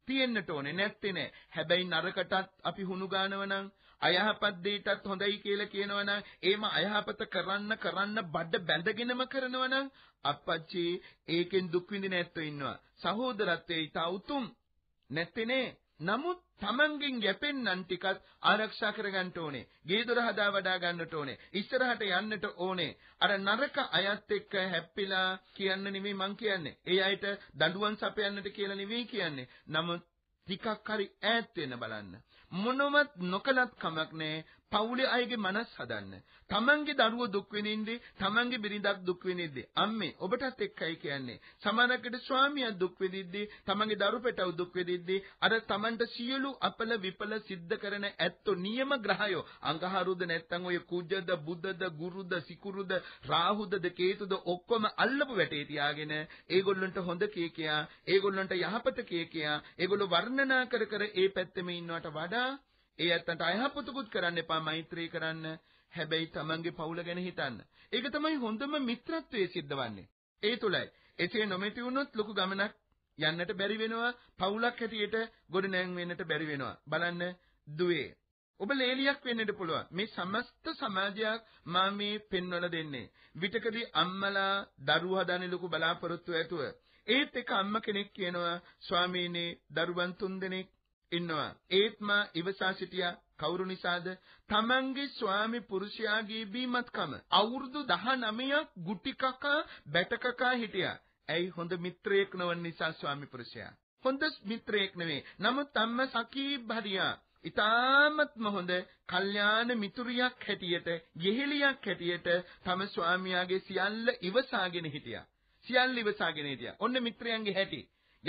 තියෙන්නට ඕනේ නැත්තේ නෑ. හැබැයි නරකටත් අපි හුණු ගන්නවනම් අයහපත් දෙයටත් හොඳයි කියලා කියනවනම් ඒම අයහපත කරන්න බඩ බැඳගෙනම කරනවනම් අප්පච්චි ඒකෙන් දුක් විඳින ඇත්තෝ ඉන්නවා. සහෝදරත්වයේ ඊට උතුම් නැත්තේ නේ. නමුත් තමන්ගෙන් යැපෙන්නන් ටිකත් ආරක්ෂා කරගන්න ඕනේ. ගේ දොර හදා වඩා ගන්නට ඕනේ. ඉස්සරහට යන්නට ඕනේ. අර නරක අයත් එක්ක හැප්පිලා කියන්න නෙමෙයි මං කියන්නේ. ඒ අයට දඬුවම් සපයන්නට කියලා නෙමෙයි කියන්නේ. නමුත් ටිකක් හරි ඈත් වෙන්න බලන්න. මොනවත් නොකලත් කමක් නැහැ. පවුලේ අයගේ මනස හදන්න. තමන්ගේ දරුවෝ දුක් වෙනින්දි, තමන්ගේ බිරිඳක් දුක් වෙනින්දි. අම්මේ ඔබටත් එක්කයි කියන්නේ. සමානකට ස්වාමියා දුක් වෙදිද්දි, තමන්ගේ දරු පැටව දුක් වෙදිද්දි, අර තමන්ට සියලු අපල විපල සිද්ධ කරන ඇත්තෝ නියම ග්‍රහයෝ. අඟහරුද නැත්තම් ඔය කුජද, බුදද, ගුරුද, සිකුරුද, රාහුද, කේතුද ඔක්කොම අල්ලපු වැටේ තියාගෙන ඒගොල්ලන්ට හොඳ කේකියා, ඒගොල්ලන්ට යහපත කේකියා, ඒගොල්ලෝ වර්ණනා කර කර ඒ පැත්තෙම ඉන්නවට වඩා ඒ අතට අයහපතකුත් කරන්න එපා. මෛත්‍රී කරන්න. හැබැයි තමන්ගේ පවුල ගැන හිතන්න. ඒක තමයි හොඳම මිත්‍රත්වයේ සිද්ධවන්නේ. ඒ තුලයි. එසේ නොමැති වුණොත් ලොකු ගමනක් යන්නට බැරි වෙනවා. පවුලක් හැටියට ගොඩ නැංවෙන්නට බැරි වෙනවා. බලන්න දුවේ. ඔබ ලේලියක් වෙන්නට පුළුවන්. මේ සමස්ත සමාජයක් මා මේ පෙන්වලා දෙන්නේ. විතකදී අම්මලා දරුවා හදන ලොකු බලාපොරොත්තු ඇතුව. ඒත් එක අම්ම කෙනෙක් කියනවා ස්වාමීනි දරුවන් 3 දෙනෙක් ඉන්නවා. ඒත් මා ඉවසා සිටියා කවුරු නිසාද? තමන්ගේ ස්වාමි පුරුෂයාගේ බීමත්කම. අවුරුදු 19ක් ගුටි කකා බැට කකා හිටියා. ඇයි? හොඳ මිත්‍රයෙක් නොවන නිසා ස්වාමි පුරුෂයා. හොඳ මිත්‍රයෙක් නෙවෙයි. නමුත් අම්ම සකී භාර්යා. ඉතාමත්ම හොඳ කල්යාණ මිතුරියක් හැටියට, යෙහෙලියක් හැටියට තම ස්වාමියාගේ සියල්ල ඉවසාගෙන හිටියා. සියල්ල ඉවසාගෙන හිටියා. ඔන්න මිත්‍රයන්ගේ හැටි.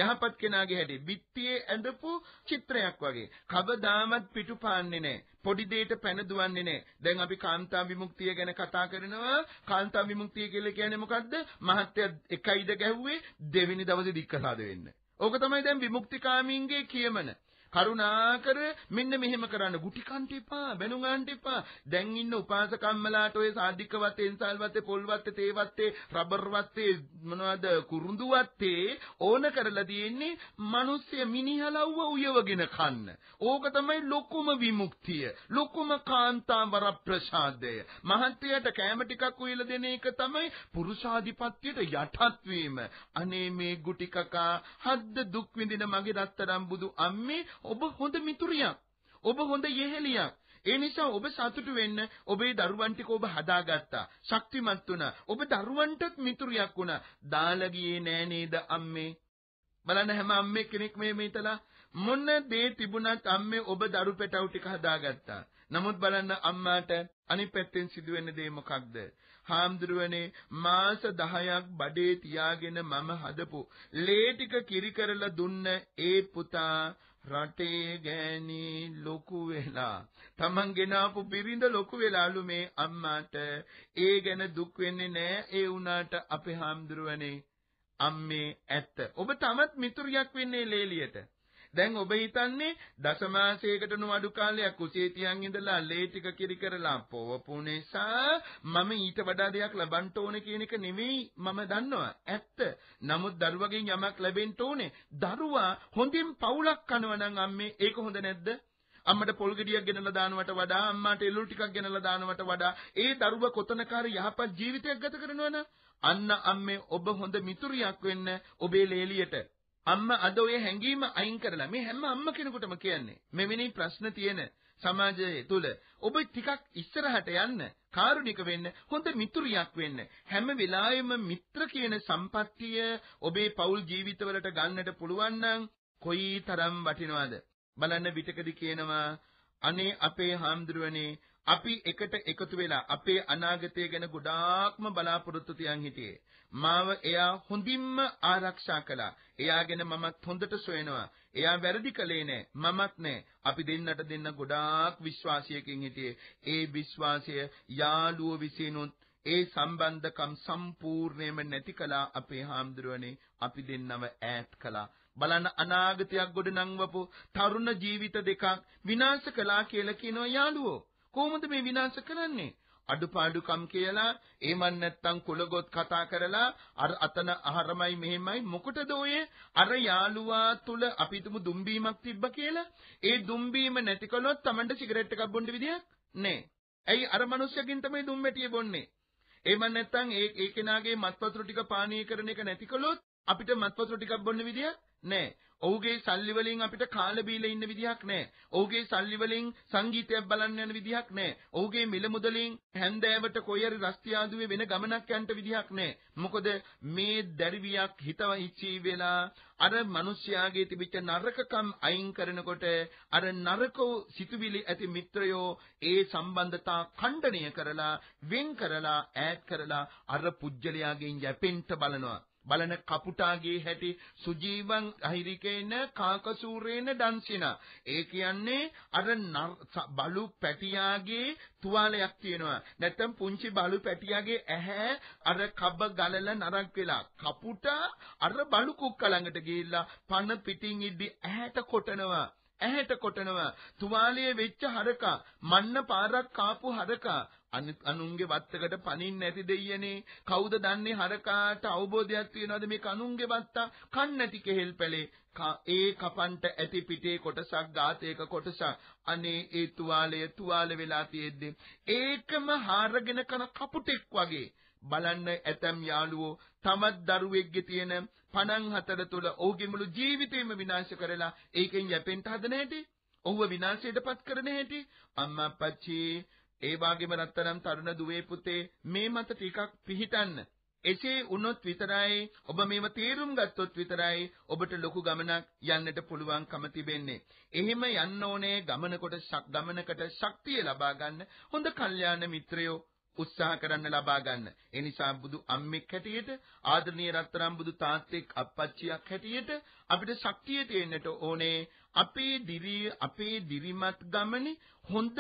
යහපත් කෙනාගේ හැටි බිත්තියේ ඇඳපු චිත්‍රයක් වගේ. කවදාමත් පිටු පාන්නේ නැහැ. පොඩි දෙයට පැන දුවන්නේ නැහැ. දැන් අපි කාන්තා විමුක්තිය ගැන කතා කරනවා. කාන්තා විමුක්තිය කියලා කියන්නේ මොකද්ද? මහත්ය එකයිද ගැහුවේ දෙවෙනි දවසේ දික්කසාද වෙන්න. ඕක තමයි දැන් විමුක්තිකාමීන්ගේ කියමන. කරුණාකර මෙන්න මෙහෙම කරන්න. ගුටි කන්ට එපා, බැනුම් ගන්න එපා. දැන් ඉන්න උපාසකම්මලාට ඔය සාධික වත්තේ, ඉන්සල් වත්තේ, පොල් වත්තේ, තේ වත්තේ, රබර් වත්තේ, මොනවද කුරුඳු වත්තේ ඕන කරලා තියෙන්නේ මිනිස්සු මිනිහලව්ව උයවගෙන කන්න. ඕක තමයි ලොකුම විමුක්තිය. ලොකුම කාන්තාවර ප්‍රසාදය. මහත්යට කැම ටිකක් උයලා දෙන එක තමයි පුරුෂාධිපත්‍යයට යටත් වීම. අනේ මේ ගුටි කකා හද්ද දුක් විඳින මගේ රත්තරන් බුදු අම්මේ ඔබ හොඳ මිතුරියක්. ඔබ හොඳ යෙහෙලියක්. ඒ නිසා ඔබ සතුටු වෙන්න ඔබේ දරුවන් ටික ඔබ හදාගත්තා. ශක්තිමත් වුණා. ඔබ දරුවන්ටත් මිතුරියක් වුණා. දාලා ගියේ නෑ නේද අම්මේ? බලන්න හැම අම්මේ කෙනෙක් මේ මෙතලා මොන දේ තිබුණත් අම්මේ ඔබ දරු පැටවු ටික හදාගත්තා. නමුත් බලන්න අම්මාට අනිත් පැත්තෙන් සිදුවෙන දේ මොකක්ද? හාමුදුරුවනේ මාස 10ක් බඩේ තියාගෙන මම හදපු ලේ ටික කිරි කරලා දුන්න ඒ පුතා රටේ ගෑණි ලොකු වෙලා තමන් ගෙනාපු බිරිඳ ලොකු වෙලාලු. මේ අම්මාට ඒ ගැන දුක් වෙන්නේ නෑ. ඒ වුණාට අපේ හාමුදුරුවනේ අම්මේ ඇත්ත. ඔබ තමත් මිතුරියක් වෙන්නේ ලේලියට. දැන් ඔබ හිතන්නේ දසමාසයකට නොඅඩු කාලයක් කුසේ තියන් ඉඳලා ලේ ටික කිරි කරලා පොවපු නිසා මම ඊට වඩා දෙයක් ලබන්න ඕනේ කියන එක නෙමෙයි මම දන්නවා. ඇත්ත. නමුත් දරුවගෙන් යමක් ලැබෙන්න ඕනේ. දරුවා හොඳින් පවුලක් කරනවා නම් අම්මේ ඒක හොඳ නැද්ද? අම්මට පොල් ගෙඩියක් ගෙනලා දානවට වඩා, අම්මාට එළවලු ටිකක් ගෙනලා දානවට වඩා ඒ දරුවා කොතනකාර යහපත් ජීවිතයක් ගත කරනවා නම් අන්න අම්මේ ඔබ හොඳ මිතුරියක් වෙන්න ඔබේ ලේලියට. අම්ම අද ඔය හැංගීම අයින් කරලා මේ හැම අම්ම කෙනෙකුටම කියන්නේ මෙවැනි ප්‍රශ්න තියෙන සමාජය තුළ ඔබ ටිකක් ඉස්සරහට යන්න, කාරුණික වෙන්න, හොඳ මිතුරියක් වෙන්න. හැම වෙලාවෙම මිත්‍ර කියන සම්පත්තිය ඔබේ පෞල් ජීවිතවලට ගන්නට පුළුවන් නම් කොයිතරම් වටිනවද? බලන්න විතකදි කියනවා අනේ අපේ හාමුදුරුවනේ අපි එකට එකතු වෙලා අපේ අනාගතය ගැන ගොඩාක්ම බලාපොරොත්තු තියන් හිටියේ. මාව එයා හොඳින්ම ආරක්ෂා කළා. එයා ගැන මමත් හොඳට සොයනවා. එයා වැරදි කළේ නෑ. මමත් නෑ. අපි දෙන්න ගොඩාක් විශ්වාසයකින් හිටියේ. ඒ විශ්වාසය යාළුවෝ විසිනුත් ඒ සම්බන්ධකම් සම්පූර්ණයෙන්ම නැති කළා අපේ හාමුදුරුවනේ. අපි දෙන්නව ඈත් කළා. බලන්න අනාගතයක් ගොඩනංවපු තරුණ ජීවිත දෙකක් විනාශ කළා කියලා කියනවා යාළුවෝ. කොහොමද මේ විනාශ කරන්නේ? අඩුපාඩුකම් කියලා එමන් නැත්තම් කුලගොත් කතා කරලා අර අතන අහරමයි මෙහෙමයි මොකටද ඔය අර යාළුවා තුල අපි තුමු දුම්බීමක් තිබ්බ කියලා ඒ දුම්බීම නැති කළොත් Tamanට සිගරට් එකක් බොන්න විදියක් නෑ. ඇයි අර මිනිස්සුගෙන් තමයි දුම්මැටිය බොන්නේ. එමන් නැත්තම් ඒ කෙනාගේ මත්වතුර ටික පානීය කරන එක නැති කළොත් අපිට මත්වතුර ටිකක් බොන්න විදියක් නෑ. ඔහුගේ සල්ලි වලින් අපිට කාලා බීලා ඉන්න විදිහක් නෑ. ඔහුගේ සල්ලි වලින් සංගීතයක් බලන්න යන විදිහක් නෑ. ඔහුගේ මිල මුදලින් හැන්දෑවට කොයි හරි රස්තියාදුවේ වෙන ගමනක් යන්න විදිහක් නෑ. මොකද මේ දැරිවියක් හිතවිච්චි වෙලා අර මිනිස්යාගේ තිබිච්ච නරකකම් අයින් කරනකොට අර නරකෝ සිතුවිලි ඇති මිත්‍රයෝ ඒ සම්බන්ධතා ඛණ්ඩණය කරලා වෙන් කරලා ඈඩ් කරලා අර පුජ්‍යලයාගෙන් යැපෙන්න බලනවා. බලන කපුටාගේ හැටි සුජීවන් අහිරිකේන කාකසූරේන ඩන්සිනා. ඒ කියන්නේ අර බලු පැටියාගේ තුවාලයක් තියෙනවා. නැත්තම් පුංචි බලු පැටියාගේ ඇහැ අර කබ ගලල නරක් වෙලා කපුටා අර බලු කුක්ක ළඟට ගිහිල්ලා පන පිටින් ඉද්දි ඇහැට කොටනවා. තුවාලයේ වෙච්ච හරකා මන්න පාරක් කාපු හරකා අනුන්ගේ වත්තකට පනින්න නැති දෙයියනේ. කවුද දන්නේ හරකාට අවබෝධයක් තියනවද මේ කණුන්ගේ වත්තා කන් නැති කෙහෙල් පැලේ ඒ කපන්ට ඇති පිටේ කොටසක් ධාතයක කොටසක් අනේ ඒ තුවාල වෙලා තියෙද්දි ඒකම හාරගෙන කන කපුටෙක් වගේ බලන්න ඇතම් යාළුවෝ තමත් දරුවෙක්ගේ තියෙන 54 තුල ඔහුගේ මුළු ජීවිතේම විනාශ කරලා ඒකෙන් යැපෙන්න හදන හැටි ඔහුව විනාශයටපත් කරන හැටි අම්මා පච්චී ඒ වගේම රත්තරන් තරුණ දුවේ පුතේ මේ මත ටිකක් පිහිටන්න. එසේ වුණොත් විතරයි ඔබ මේව තීරුම් ගත්තොත් විතරයි ඔබට ලොකු ගමනක් යන්නට පුළුවන්කම තිබෙන්නේ. එහෙම යන්න ඕනේ ගමනකට ශක්තිය ලබා ගන්න හොඳ කල්යාණ මිත්‍රයෝ උත්සාහ කරන්න ලබා ගන්න. ඒ නිසා බුදු අම්මෙක් හැටියට ආදරණීය රත්තරන් බුදු තාත්තෙක් අප්පච්චියක් හැටියට අපිට ශක්තිය දෙන්නට ඕනේ. අපේ දිරිමත් ගමනේ හොඳ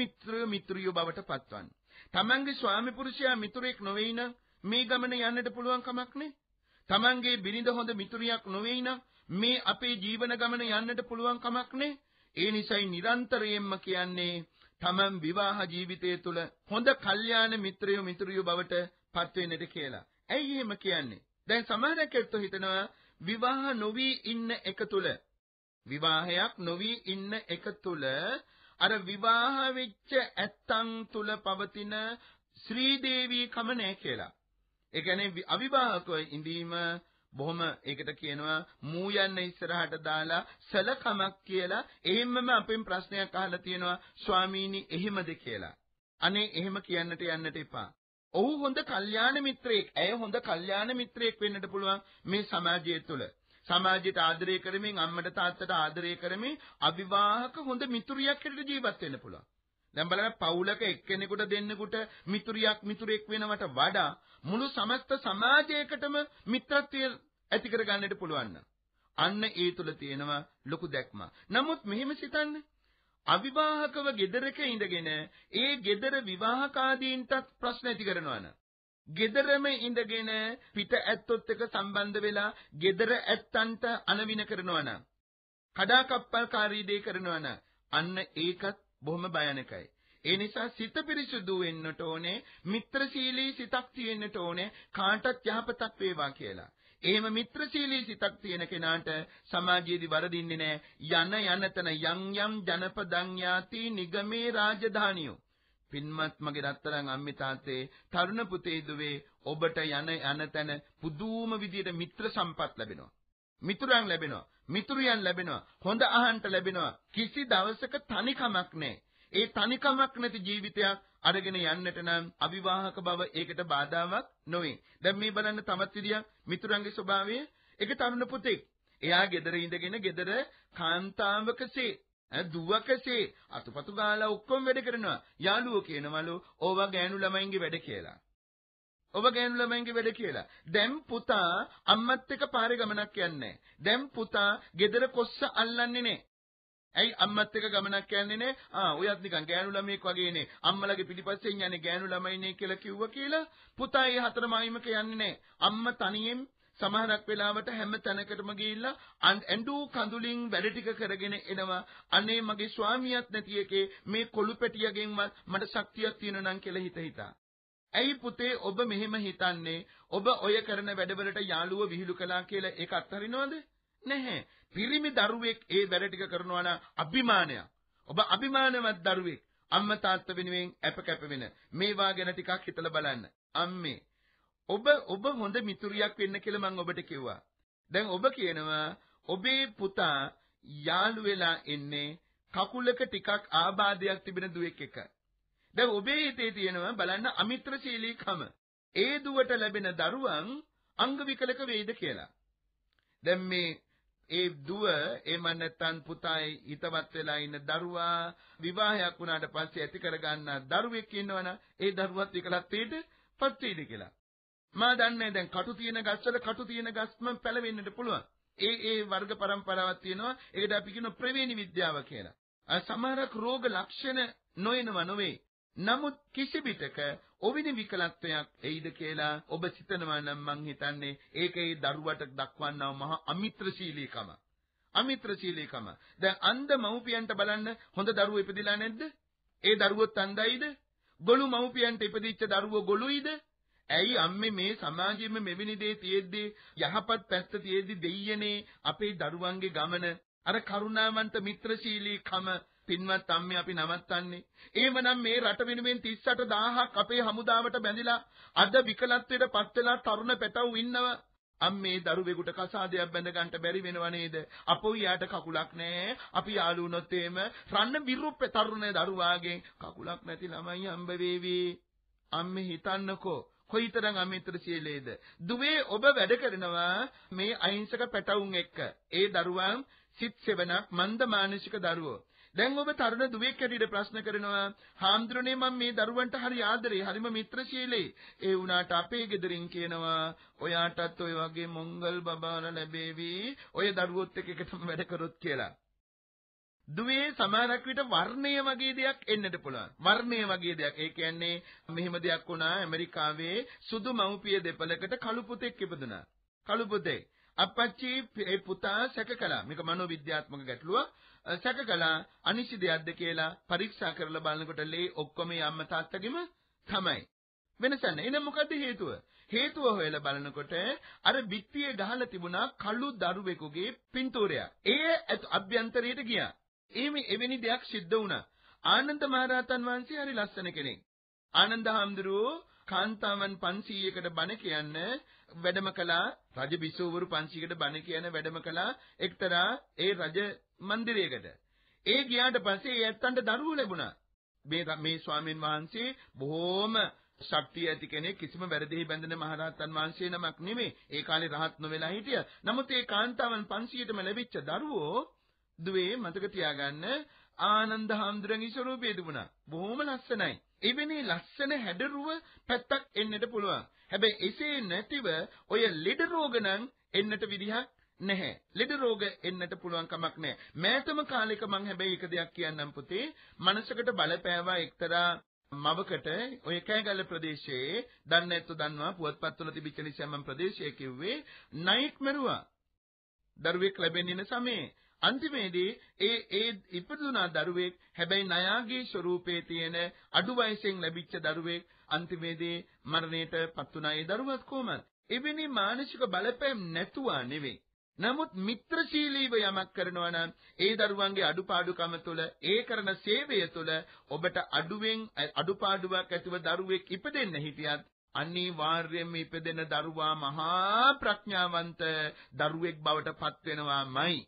මිත්‍රයෝ බවට පත්වන්න. තමන්ගේ ස්වාමි පුරුෂයා මිතුරෙක් නොවේ නම් මේ ගමන යන්නට පුළුවන් කමක් නෑ. තමන්ගේ බිරිඳ හොඳ මිතුරියක් නොවේ නම් මේ අපේ ජීවන ගමන යන්නට පුළුවන් කමක් නෑ. ඒ නිසායි නිරන්තරයෙන්ම කියන්නේ තමන් විවාහ ජීවිතය තුළ හොඳ කල්යාණ මිත්‍රයෝ බවට පත් වෙන්නට කියලා. ඇයි එහෙම කියන්නේ? දැන් සමහර කෙනෙක් හිතනවා විවාහ නොවි ඉන්න එක තුළ විවාහයක් නොවි ඉන්න එක තුල අර විවාහ වෙච්ච ඇත්තන් තුල පවතින ශ්‍රී දේවී කම නැහැ කියලා. ඒ කියන්නේ අවිවාහකව ඉඳීම බොහොම ඒකට කියනවා මූ යන්න ඉස්සරහට දාලා සලකමක් කියලා. එහෙමම අපෙන් ප්‍රශ්නයක් අහලා තියෙනවා ස්වාමීනි එහෙමද කියලා. අනේ එහෙම කියන්නට යන්නට එපා. ඔහු හොඳ කල්යාණ මිත්‍රයෙක්. ඇය හොඳ කල්යාණ මිත්‍රයෙක් වෙන්නට පුළුවන් මේ සමාජය තුල. සමාජයට ආදරය කරමින් අම්මට තාත්තට ආදරය කරමින් අවිවාහක හොඳ මිතුරියක් හැටියට ජීවත් වෙන්න පුළුවන්. දැන් බලන්න පවුලක එක්කෙනෙකුට දෙන්නෙකුට මිතුරෙක් වෙනවට වඩා මුළු සමස්ත සමාජයකටම මිත්‍රත්වය ඇති කරගන්නට පුළුවන්. අන්න ඒ තුල තියෙනවා ලොකු දැක්ම. නමුත් මෙහෙම සිතන්න අවිවාහකව ගෙදරක ඉඳගෙන ඒ ගෙදර විවාහකාදීන්ටත් ප්‍රශ්න ඇති කරනවා න ะ. ගෙදරම ඉඳගෙන පිට ඇත්තොත් එක සම්බන්ධ වෙලා ගෙදර ඇත්තන්ට අනවින කරනවා නම් කඩාකප්පල්කාරී දේ කරනවා නම් අන්න ඒකත් බොහොම භයානකයි. ඒ නිසා සිත පිරිසුදු වෙන්නට ඕනේ, මිත්‍රශීලී සිතක් තියෙන්නට ඕනේ, කාටත් යහපතක් වේවා කියලා. එහෙම මිත්‍රශීලී සිතක් තියෙන කෙනාට සමාජයේදී වරදින්නේ නැහැ. යන තන යම් ජනපදං යාති නිගමේ රාජධානියෝ. පින්වත් මගේ රත්තරන් අම්මේ තාත්තේ තරුණ පුතේ දුවේ ඔබට යන තැන පුදුම විදියට මිත්‍ර සම්පත් ලැබෙනවා. මිතුරන් ලැබෙනවා. මිතුරියන් ලැබෙනවා. හොඳ අහන්ට ලැබෙනවා. කිසි දවසක තනිකමක් නැහැ. ඒ තනිකමක් නැති ජීවිතයක් අරගෙන යන්නට නම් අවිවාහක බව ඒකට බාධාවක් නොවේ. දැන් මේ බලන්න තමත් විදියක් මිතුරන්ගේ ස්වභාවය. ඒක තරුණ පුතෙක්. එයා ගෙදර ඉඳගෙන ගෙදර කාන්තාවකසේ දුවකසේ අතුපතු ගාලා ඔක්කොම වැඩ කරනවා. යාළුවෝ කියනවලු "ඔබ ගෑනු ළමයින්ගේ වැඩ කියලා." ඔබ ගෑනු ළමයින්ගේ වැඩ කියලා. දැන් පුතා අම්මත් එක්ක පාරේ ගමනක් යන්නේ. දැන් පුතා ගෙදර කොස්ස අල්ලන්නේ නැහැ. ඇයි අම්මත් එක්ක ගමනක් යන්නේ නැහැ? ඔයත් නිකන් ගෑනු ළමෙක් වගේනේ. අම්මලගේ පිටිපස්සෙන් යන්නේ ගෑනු ළමයිනේ කියලා කිව්වා කියලා පුතා ඒ හතර මයිමක යන්නේ නැහැ. අම්මා තනියෙන් සමහරක් වෙලාවට හැම තැනකටම ගිහිල්ලා ඇඬු කඳුලින් වැඩ ටික කරගෙන එනවා. අනේ මගේ ස්වාමියාත් නැති එකේ මේ කොළු පැටියගෙන්වත් මට ශක්තියක් තියෙනවා නම් කියලා හිතා. ඇයි පුතේ ඔබ මෙහෙම හිතන්නේ? ඔබ ඔය කරන වැඩවලට යාළුව විහිළු කළා කියලා ඒක අත්හරිනවද? නැහැ. පිරිමි දරුවෙක් ඒ වැඩ ටික කරනවා නම් අභිමානයක්. ඔබ අභිමානවත් දරුවෙක්. අම්මා තාත්තා වෙනුවෙන් අප කැප වෙන. මේවා ගැන ටිකක් හිතලා බලන්න. අම්මේ ඔබ හොඳ මිතුරියක් වෙන්න කියලා මම ඔබට කිව්වා. දැන් ඔබ කියනවා ඔබේ පුතා යාළු වෙලා ඉන්නේ කකුලක ටිකක් ආබාධයක් තිබෙන දුවෙක් එක. දැන් ඔබේ හිතේ තියෙනවා බලන්න අමිත්‍රශීලීකම. ඒ දුවට ලැබෙන දරුවන් අංගවිකලක වේද කියලා. දැන් මේ ඒ දුව එහෙම නැත්නම් පුතායි හිතවත් වෙලා ඉන්න දරුවා විවාහයක් වුණාට පස්සේ ඇති කරගන්න දරුවෙක් ඉන්නවනේ. ඒ දරුවත් විකලත්වයටපත් වෙයිද කියලා. මා දන්නේ දැන් කටු තියෙන ගස්වල කටු තියෙන ගස්ම පැලවෙන්නට පුළුවන්. ඒ වර්ග પરම්පරාවක් තියෙනවා. ඒකට අපි කියන ප්‍රවේණි විද්‍යාව කියලා. සමහරක් රෝග ලක්ෂණ නොයනවා නොවේ. නමුත් කිසි විටක ඔවිනි විකලත්වයක් එයිද කියලා ඔබ සිතනවා නම් මං හිතන්නේ ඒකේ දරුවට දක්වන්නව මහා අමිත්‍රශීලීකම. අමිත්‍රශීලීකම. දැන් අන්ධ මව්පියන්ට බලන්න හොඳ දරුවෝ ඉපදිලා නැද්ද? ඒ දරුවොත් අන්ධයිද? ගොළු මව්පියන්ට ඉපදිච්ච දරුවෝ ගොළුයිද? ඇයි අම්මේ මේ සමාජයේම මෙවැනි දේ තියෙද්දි යහපත් පැත්ත තියෙද්දි දෙයියනේ අපේ දරුවන්ගේ ගමන අර කරුණාවන්ත මිත්‍රශීලීකම පින්වත් අම්මේ අපි නවත්තන්නේ. එහෙමනම් මේ රට වෙනුවෙන් 38000ක් අපේ හමුදාවට බැඳිලා අද විකලත්වයට පත් වෙලා තරුණ පැටවු ඉන්නව. අම්මේ දරුවෙකුට කසාදයක් බැඳ ගන්නට බැරි වෙනව නේද? අපෝ යාට කකුලක් නැහැ. අපි යාළු වුණොත් එහෙම රන්න විරුප්ප තරුණ දරුවාගෙන් කකුලක් නැති ළමයි හම්බ වේවි. අම්මේ හිතන්නකෝ කොයිතරම් අමිත්‍රශීලීද? දුවේ ඔබ වැඩ කරනවා මේ අහිංසක පැටවුන් එක්ක. ඒ දරුවන් සිත් සෙවණක් මන්ද මානසික දරුවෝ. දැන් ඔබ තරුණ දුවේ කැටියට ප්‍රශ්න කරනවා "හාමුදුරනේ මම මේ දරුවන්ට හරි ආදරේ, හරිම මිත්‍රශීලී." ඒ වුණාට අපේ ගෙදරින් කියනවා "ඔයාටත් ඔය වගේ මොංගල් බබාන ලැබේවි. ඔය දරුවොත් එක්ක එකටම වැඩ කරොත්" කියලා. දුවේ සමහරක් විට වර්ණය වගේ දෙයක් එන්නට පුළුවන්. වර්ණය වගේ දෙයක්. ඒ කියන්නේ මෙහෙම දෙයක් වුණා ඇමරිකාවේ සුදු මව්පිය දෙපළකට කළු පුතෙක් ඉපදුණා. කළු පුතේ අපච්චි ඒ පුතා සැක කළා. මේක මනෝවිද්‍යාත්මක ගැටලුව. සැක කළා අනිසි දෙයක්ද කියලා පරීක්ෂා කරලා බලනකොට ලේ ඔක්කොම අම්මා තාත්තගෙම තමයි. වෙනස නැහැ. එහෙනම් මොකද හේතුව? හේතුව හොයලා බලනකොට අර පිටියේ ගහලා තිබුණා කළු දරුවෙකුගේ පින්තූරයක්. ඒ අභ්‍යන්තරයට ගියා. එහෙම එවැනි දෙයක් සිද්ධ වුණා. ආනන්ද මහරහතන් වහන්සේ හරි ලස්සන කෙනෙක්. ආනන්ද හාමුදුරුවෝ කාන්තාවන් 500කට බණ කියන වැඩම කළා. රජ බිසෝවරු 500කට බණ කියන වැඩම කළා එක්තරා ඒ රජ මන්දිරයකට. ඒ ගියාට පස්සේ ඒ ඇත්තන්ට දරුවෝ ලැබුණා. මේ ස්වාමීන් වහන්සේ බොහෝම ශක්තිය ඇති කෙනෙක්. කිසිම වැරදෙහි බැඳෙන මහරහතන් වහන්සේ නමක් නෙමෙයි. ඒ කාලේ රහත් නොවෙලා හිටිය. නමුත් ඒ කාන්තාවන් 500ටම ලැබිච්ච දරුවෝ දුවේ මතක තියාගන්න ආනන්ද හාමුදුරන්ගේ ස්වරූපය තිබුණා. බොහොම ලස්සනයි. එවැනි ලස්සන හැඩරුව පැත්තක් එන්නට පුළුවන්. හැබැයි එසේ නැතිව ඔය ලෙඩ රෝග නම් එන්නට විදිහක් නැහැ. ලෙඩ රෝග එන්නට පුළුවන් කමක් නැහැ. මෑතම කාලෙක මං හැබැයි එක දෙයක් කියන්නම් පුතේ. මනසකට බලපෑවා එක්තරා මවකට ඔය කෑගල්ල ප්‍රදේශයේ දන්නැත්තෝ දන්නවා පුවත්පත්වල තිබිච්ච නිසා මම ප්‍රදේශය කිව්වේ නයික් මරුවා. දරුවෙක් ලැබෙන්නේ සමේ අන්තිමේදී ඒ ඉපදුනා දරුවෙක් හැබැයි නයාගේ ස්වරූපයේ තියෙන අඩු වයසෙන් ලැබිච්ච දරුවෙක් අන්තිමේදී මරණයට පත් වුණා. ඒ දරුවත් කොහොමද? එවැනි මානසික බලපෑම් නැතුවා නෙවෙයි. නමුත් මිත්‍රශීලීව යමක් කරනවා නම් ඒ දරුවන්ගේ අඩුපාඩුකම තුළ ඒ කරන සේවය තුළ ඔබට අඩුපාඩුවක් ඇතිව දරුවෙක් ඉපදෙන්න හිටියත් අනිවාර්යයෙන්ම ඉපදෙන දරුවා මහා ප්‍රඥාවන්ත දරුවෙක් බවට පත් වෙනවාමයි.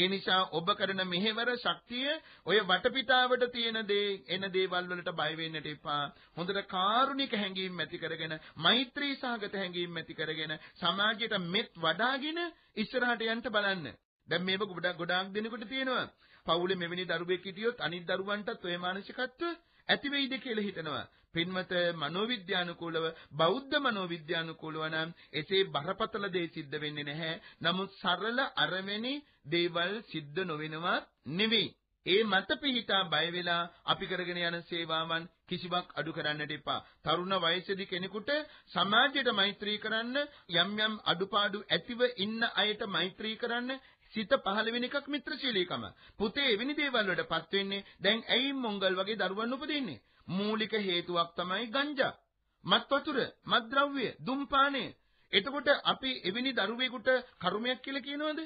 ඒ නිසා ඔබ කරන මෙහෙවර ශක්තිය ඔය වටපිටාවට තියෙන දේ එන දේවල් වලට බය වෙන්නට එපා. හොඳට කාරුණික හැඟීම් ඇති කරගෙන, මෛත්‍රී සහගත හැඟීම් ඇති කරගෙන සමාජයට මෙත් වඩාගෙන ඉස්සරහට යන්න බලන්න. දැන් මේක ගොඩාක් දෙනෙකුට තියෙනවා. පවුලේ මෙවැනි දරුවෙක් හිටියොත් අනිත් දරුවන්ටත් ඔය මානසිකත්වය ඇති වෙයිද කියලා හිතනවා. පින්මත මනෝවිද්‍යානුකූලව බෞද්ධ මනෝවිද්‍යානුකූලව නම් එසේ බරපතල දේ සිද්ධ වෙන්නේ නැහැ. නමුත් සරල අරමෙණි දේවල් සිද්ධ නොවෙනවා නෙවෙයි. ඒ මත පිහිටා බය වෙලා අපි කරගෙන යන සේවාවන් කිසිවක් අඩු කරන්නට එපා. තරුණ වයසේදී කෙනෙකුට සමාජයට මෛත්‍රී කරන්න, යම් යම් අඩුපාඩු ඇතිව ඉන්න අයට මෛත්‍රී කරන්න සිත පහළ වෙන එකක් මිත්‍රශීලීකම. පුතේ එවැනි දේවල් වලටපත් වෙන්නේ දැන් ඇයි මොංගල් වගේ දරුවන් උපදින්නේ? මූලික හේතුවක් තමයි ගංජා, මත් වතුර, මත් ද්‍රව්‍ය, දුම්පානය. එතකොට අපි එවැනි දරුවෙකුට කර්මයක් කියලා කියනවද?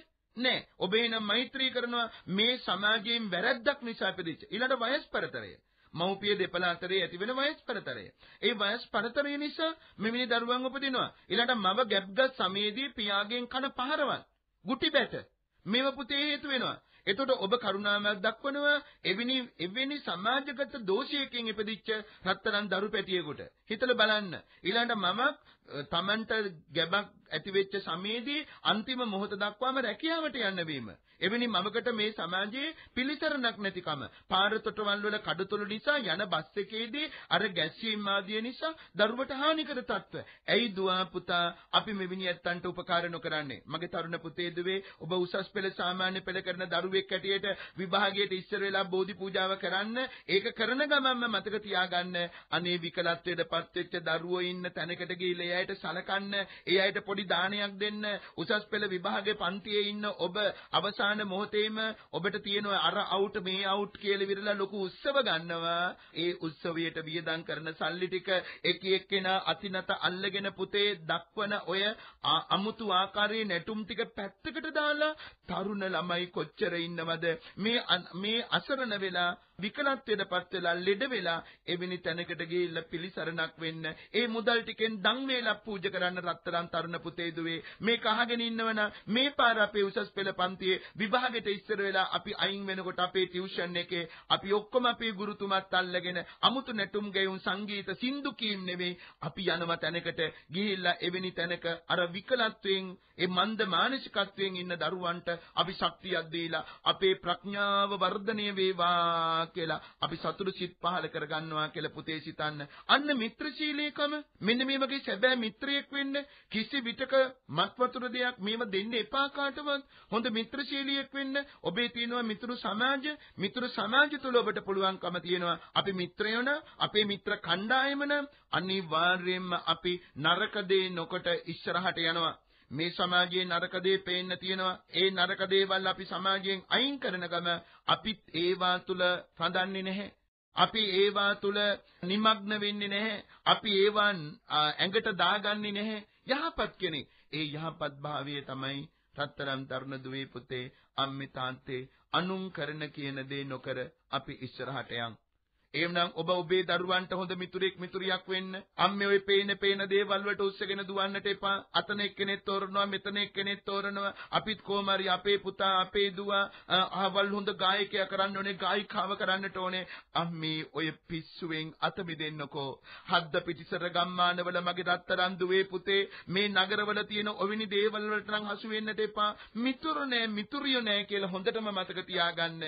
නෑ. ඔබේ නම් මෛත්‍රී කරනවා මේ සමාජයෙන් වැරද්දක් නිසා පිළිච්ච ඊළඟ වයස් පරතරය, මව්පිය දෙපළ අතරේ ඇතිවෙන වයස් පරතරය. ඒ වයස් පරතරය නිසා මෙවැනි දරුවන් උපදිනවා. ඊළඟ මව ගැප්ගත් සමයේදී පියාගෙන් කන පහරවල්, ගුටි බැට මේව පුතේ හේතු වෙනවා. එතකොට ඔබ කරුණාවක් දක්වනවා එවැනි සමාජගත දෝෂයකින් ඉපදිච්ච රත්තරන් දරු පැටියෙකුට. හිතලා බලන්න. ඊළඟ මමක් තමන්ට ගැබක් ඇති වෙච්ච සමයේදී අන්තිම මොහොත දක්වාම රැකියාවට යන්න වීම. එවැනි මමකට මේ සමාජයේ පිළිතරණක් නැතිකම. පාරතොටවල් වල කඩතොළු නිසා යන බස් එකේදී අර ගැස්සීම් ආදිය නිසා දරුවට හානිකර තත්ත්ව. ඇයි දුවා පුතා අපි මෙවැනි ඇත්තන්ට උපකාර නොකරන්නේ? මගේ තරුණ පුතේ දුවේ ඔබ උසස් පෙළ සාමාන්‍ය පෙළ කරන දරුවෙක් හැටියට විභාගයට ඉස්සර වෙලා බෝධි පූජාව කරන්න. ඒක කරන ගමන්ම මතක තියාගන්න අනේ විකලත්වයටපත් වෙච්ච දරුවෝ ඉන්න තැනකට ගිහිල්ලා එයාට සලකන්න, එයාට පොඩි දානයක් දෙන්න. උසස් පෙළ විභාගයේ පන්තියේ ඉන්න ඔබ අවසාන මොහොතේම ඔබට තියෙන අර අවුට් මේ අවුට් කියලා විරලා ලොකු උත්සව ගන්නවා. ඒ උත්සවයට වියදම් කරන සල්ලි ටික එක එක්කෙනා අතිනත අල්ලගෙන පුතේ දක්වන ඔය අමුතු ආකාරයේ නැටුම් ටික පැත්තකට දාලා තරුණ ළමයි කොච්චර ඉන්නවද මේ අසරණ වෙලා විකලත්වයටපත් වෙලා ලෙඩ වෙලා එවැනි තැනකට ගිහිල්ලා පිළිසරණක් වෙන්න. ඒ මුදල් ටිකෙන් දන් වේලක් පූජා කරන්න රත්තරන් තරුණ පුතේ දුවේ මේක අහගෙන ඉන්නවනම් මේ පාර අපේ උසස් පෙළ පන්තියේ විභාගෙට ඉස්සර වෙලා අපි අයින් වෙනකොට අපේ ටියුෂන් එකේ අපි ඔක්කොම අපේ ගුරුතුමත් අල්ලගෙන අමුතු නැටුම් ගෙයුම් සංගීත සින්දු කීම් නෙවෙයි අපි යනවා තැනකට ගිහිල්ලා එවැනි තැනක අර විකලත්වයෙන් ඒ මන්ද මානසිකත්වයෙන් ඉන්න දරුවන්ට අපි ශක්තියක් දීලා අපේ ප්‍රඥාව වර්ධනය වේවා කියලා අපි සතුටු සිත් පහල කරගන්නවා කියලා පුතේ සිතන්න. අන්න මිත්‍රශීලීකම. මෙන්න මේ වගේ සැබෑ මිත්‍රයෙක් වෙන්න. කිසි විටක මත්වතුර දෙයක් මේව දෙන්න එපා කාටවත්. හොඳ මිත්‍රශීලියෙක් වෙන්න. ඔබේ තියෙනවා මිතුරු සමාජ තුල ඔබට පුළුවන්කම තියෙනවා. අපි මිත්‍රයෝන, අපේ මිත්‍ර කණ්ඩායමන අනිවාර්යයෙන්ම අපි නරක දේ නොකොට ඉස්සරහට යනවා. මේ සමාජයේ නරක දේ පේන්න තියෙනවා. ඒ නරක දේවල් අපි සමාජයෙන් අයින් කරන ගම අපිත් ඒවා තුල රඳන්නේ නැහැ. අපි ඒවා තුල නිමග්න වෙන්නේ නැහැ. අපි ඒවා ඇඟට දාගන්නේ නැහැ. යහපත් කෙනෙක්. ඒ යහපත් භාවය තමයි රත්තරන් තරුණ දුවේ පුතේ අම්මේ තාත්තේ අනුන් කරන කියන දේ නොකර අපි ඉස්සරහට යන්. එම්නම් ඔබ ඔබේ දරුවන්ට හොඳ මිතුරියක් වෙන්න. අම්මේ ඔය පේන දේවල් වලට උස්සගෙන දුවන්නට එපා. අතන එක්කෙනෙක් තෝරනවා, මෙතන එක්කෙනෙක් තෝරනවා. අපිත් කොහොම හරි අපේ පුතා, අපේ දුවා අහවල් හොඳ ගායකයා කරන්න ඕනේ, ගායිකාව කරන්නට ඕනේ. අම්මේ ඔය පිස්සුවෙන් අත මිදෙන්නකෝ. හද්ද පිටිසර ගම්මානවල මගේ රත්තරන් දුවේ පුතේ මේ නගරවල තියෙන ඔවිනි දේවල් වලට නම් හසු වෙන්නට එපා. මිතුරියෝ නෑ කියලා හොඳටම මතක තියාගන්න.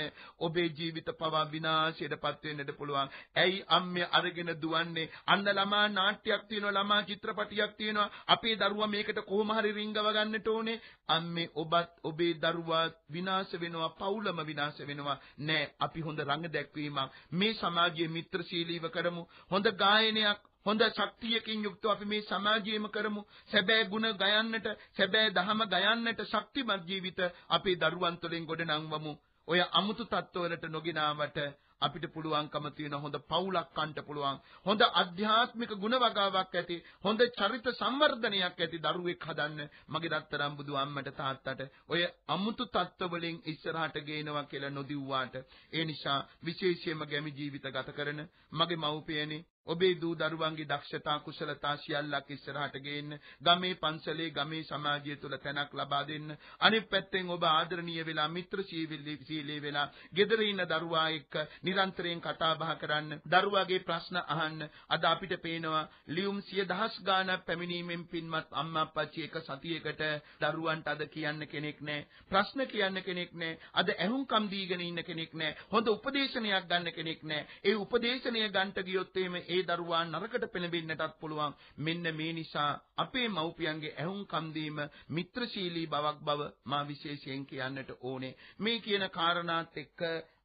ඔබේ ජීවිත පවා විනාශයටපත් වෙන්නට ඇයි අම්මේ අරගෙන දුවන්නේ? අන්න ළමා නාට්‍යයක් තියෙනවා, ළමා චිත්‍රපටියක් තියෙනවා. අපේ දරුවා මේකට කොහොම හරි රිංගව ගන්නට ඕනේ. අම්මේ ඔබත් ඔබේ දරුවාත් විනාශ වෙනවා, පවුලම විනාශ වෙනවා. නෑ, අපි හොඳ රංග දැක්වීමක් මේ සමාජයේ මිත්‍රශීලීව කරමු. හොඳ ගායනයක්, හොඳ ශක්තියකින් යුක්තව අපි මේ සමාජයේම කරමු. සැබෑ ගුණ ගයන්නට, සැබෑ දහම ගයන්නට ශක්තිමත් ජීවිත අපේ දරුවන් තුළින් ගොඩනංවමු. ඔය අමුතු තත්ත්වවලට නොගිනාවට අපිට පුළුවන්කම තියෙන හොඳ පවුලක් කන්ට පුළුවන්. හොඳ අධ්‍යාත්මික ගුණ වගාවක් ඇති, හොඳ චරිත සංවර්ධනයක් ඇති දරුවෙක් හදන්න. මගේ දත්තරම් බුදු අම්මට තාත්තට ඔය අමුතු තත්ත්ව වලින් ඉස්සරහට ගේනවා කියලා නොදිව්වාට. ඒ නිසා විශේෂයෙන්ම ගැමි ජීවිත ගත කරන මගේ මව්පියනේ, ඔබේ දූ දරුවන්ගේ දක්ෂතා, කුසලතා සියල්ලක් ඉස්සරහට ගේන්න. ගමේ පන්සලේ, ගමේ සමාජය තුළ තැනක් ලබා දෙන්න. අනිත් පැත්තෙන් ඔබ ආදරණීය වෙලා, මිත්‍රශීලී වෙලා, ගෙදර ඉන්න දරුවා එක්ක නිරන්තරයෙන් කතා බහ කරන්න, දරුවාගේ ප්‍රශ්න අහන්න. අද අපිට පේනවා ලියුම් 100,000 ගානක් පැමිණීමෙන් පින්වත් අම්මා අප්පච්චි එක සතියකට දරුවන්ට අද කියන්න කෙනෙක් නැහැ. ප්‍රශ්න කියන්න කෙනෙක් නැහැ. අද ඇහුම්කම් දීගෙන ඉන්න කෙනෙක් නැහැ. හොඳ උපදේශනයක් ගන්න කෙනෙක් නැහැ. ඒ උපදේශනය ගන්නට ගියොත් එimhe ඒ දරුවා නරකට පෙළඹෙන්නටත් පුළුවන්. මෙන්න මේ නිසා අපේ මව්පියන්ගේ ඇහුම්කම් දීම මිත්‍රශීලී බවක් බව මා විශේෂයෙන් කියන්නට ඕනේ. මේ කියන කාරණාත් එක්ක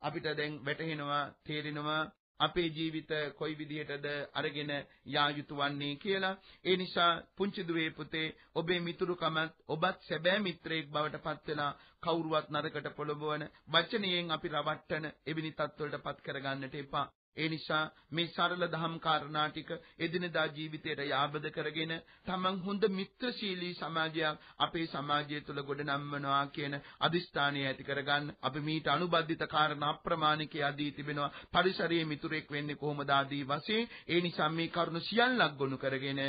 අපිට දැන් වැටහෙනවා තේරෙනවා අපේ ජීවිත කොයි විදිහටද අරගෙන යා යුතු වන්නේ කියලා. ඒ නිසා පුංචි දුවේ පුතේ ඔබේ මිතුරුකමත් ඔබත් සැබෑ මිත්‍රයෙක් බවට පත් වෙලා කවුරුවත් නරකට පොළඹවන වචනයෙන් අපි රවට්ටන එවැනි තත්ත්වවලට පත් කරගන්නට එපා. ඒ නිසා මේ සරල දහම් කාරණා ටික එදිනදා ජීවිතයට යාබද කරගෙන තමන් හොඳ මිත්‍රශීලී සමාජයක් අපේ සමාජය තුළ ගොඩනම්වනවා කියන අදිෂ්ඨානය ඇති කරගන්න. අපි මීට අනුබද්ධිත කාරණා අප්‍රමාණිකය ආදී තිබෙනවා. පරිසරයේ මිතුරෙක් වෙන්නේ කොහොමද ආදී වශයෙන්. ඒ නිසා මේ කරුණු සියල්ලක් ගොනු කරගෙන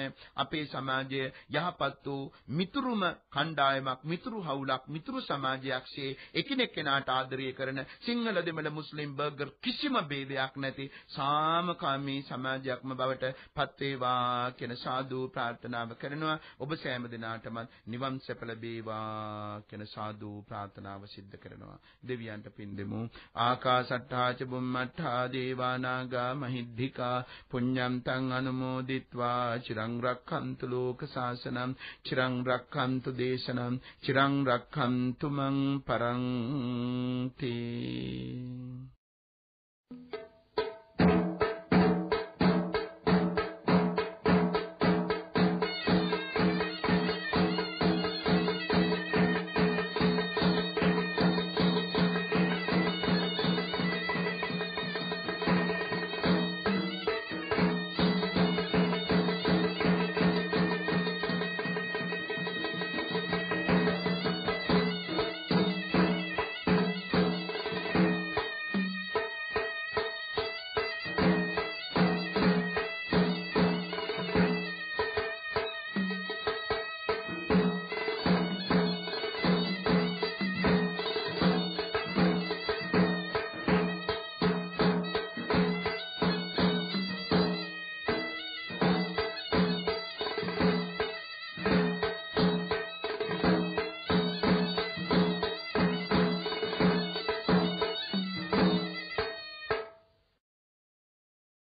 අපේ සමාජය යහපත් වූ මිතුරුම කණ්ඩායමක්, මිතුරු හවුලක්, මිතුරු සමාජයක්සේ එකිනෙක කෙනාට ආදරය කරන සිංහල දෙමළ මුස්ලිම් බර්ගර් කිසිම ભેදයක් නැති සාමකාමී සමාජයක්ම බවට පත් වේවා කියන සාදු ප්‍රාර්ථනාව කරනවා. ඔබ සෑම දිනාටම නිවන් සැප ලැබේවා කියන සාදු ප්‍රාර්ථනාව සිද්ධ කරනවා. දෙවියන්ට පින් දෙමු. ආකාශට්ටා ච බුම්මට්ටා දේවා නාග මහිද්దికා පුඤ්ඤන්තං අනුමෝදිත්වා චිරං රක්ඛන්තු ලෝක සාසනං චිරං රක්ඛන්තු දේශනං චිරං රක්ඛන්තු මං පරන්ති.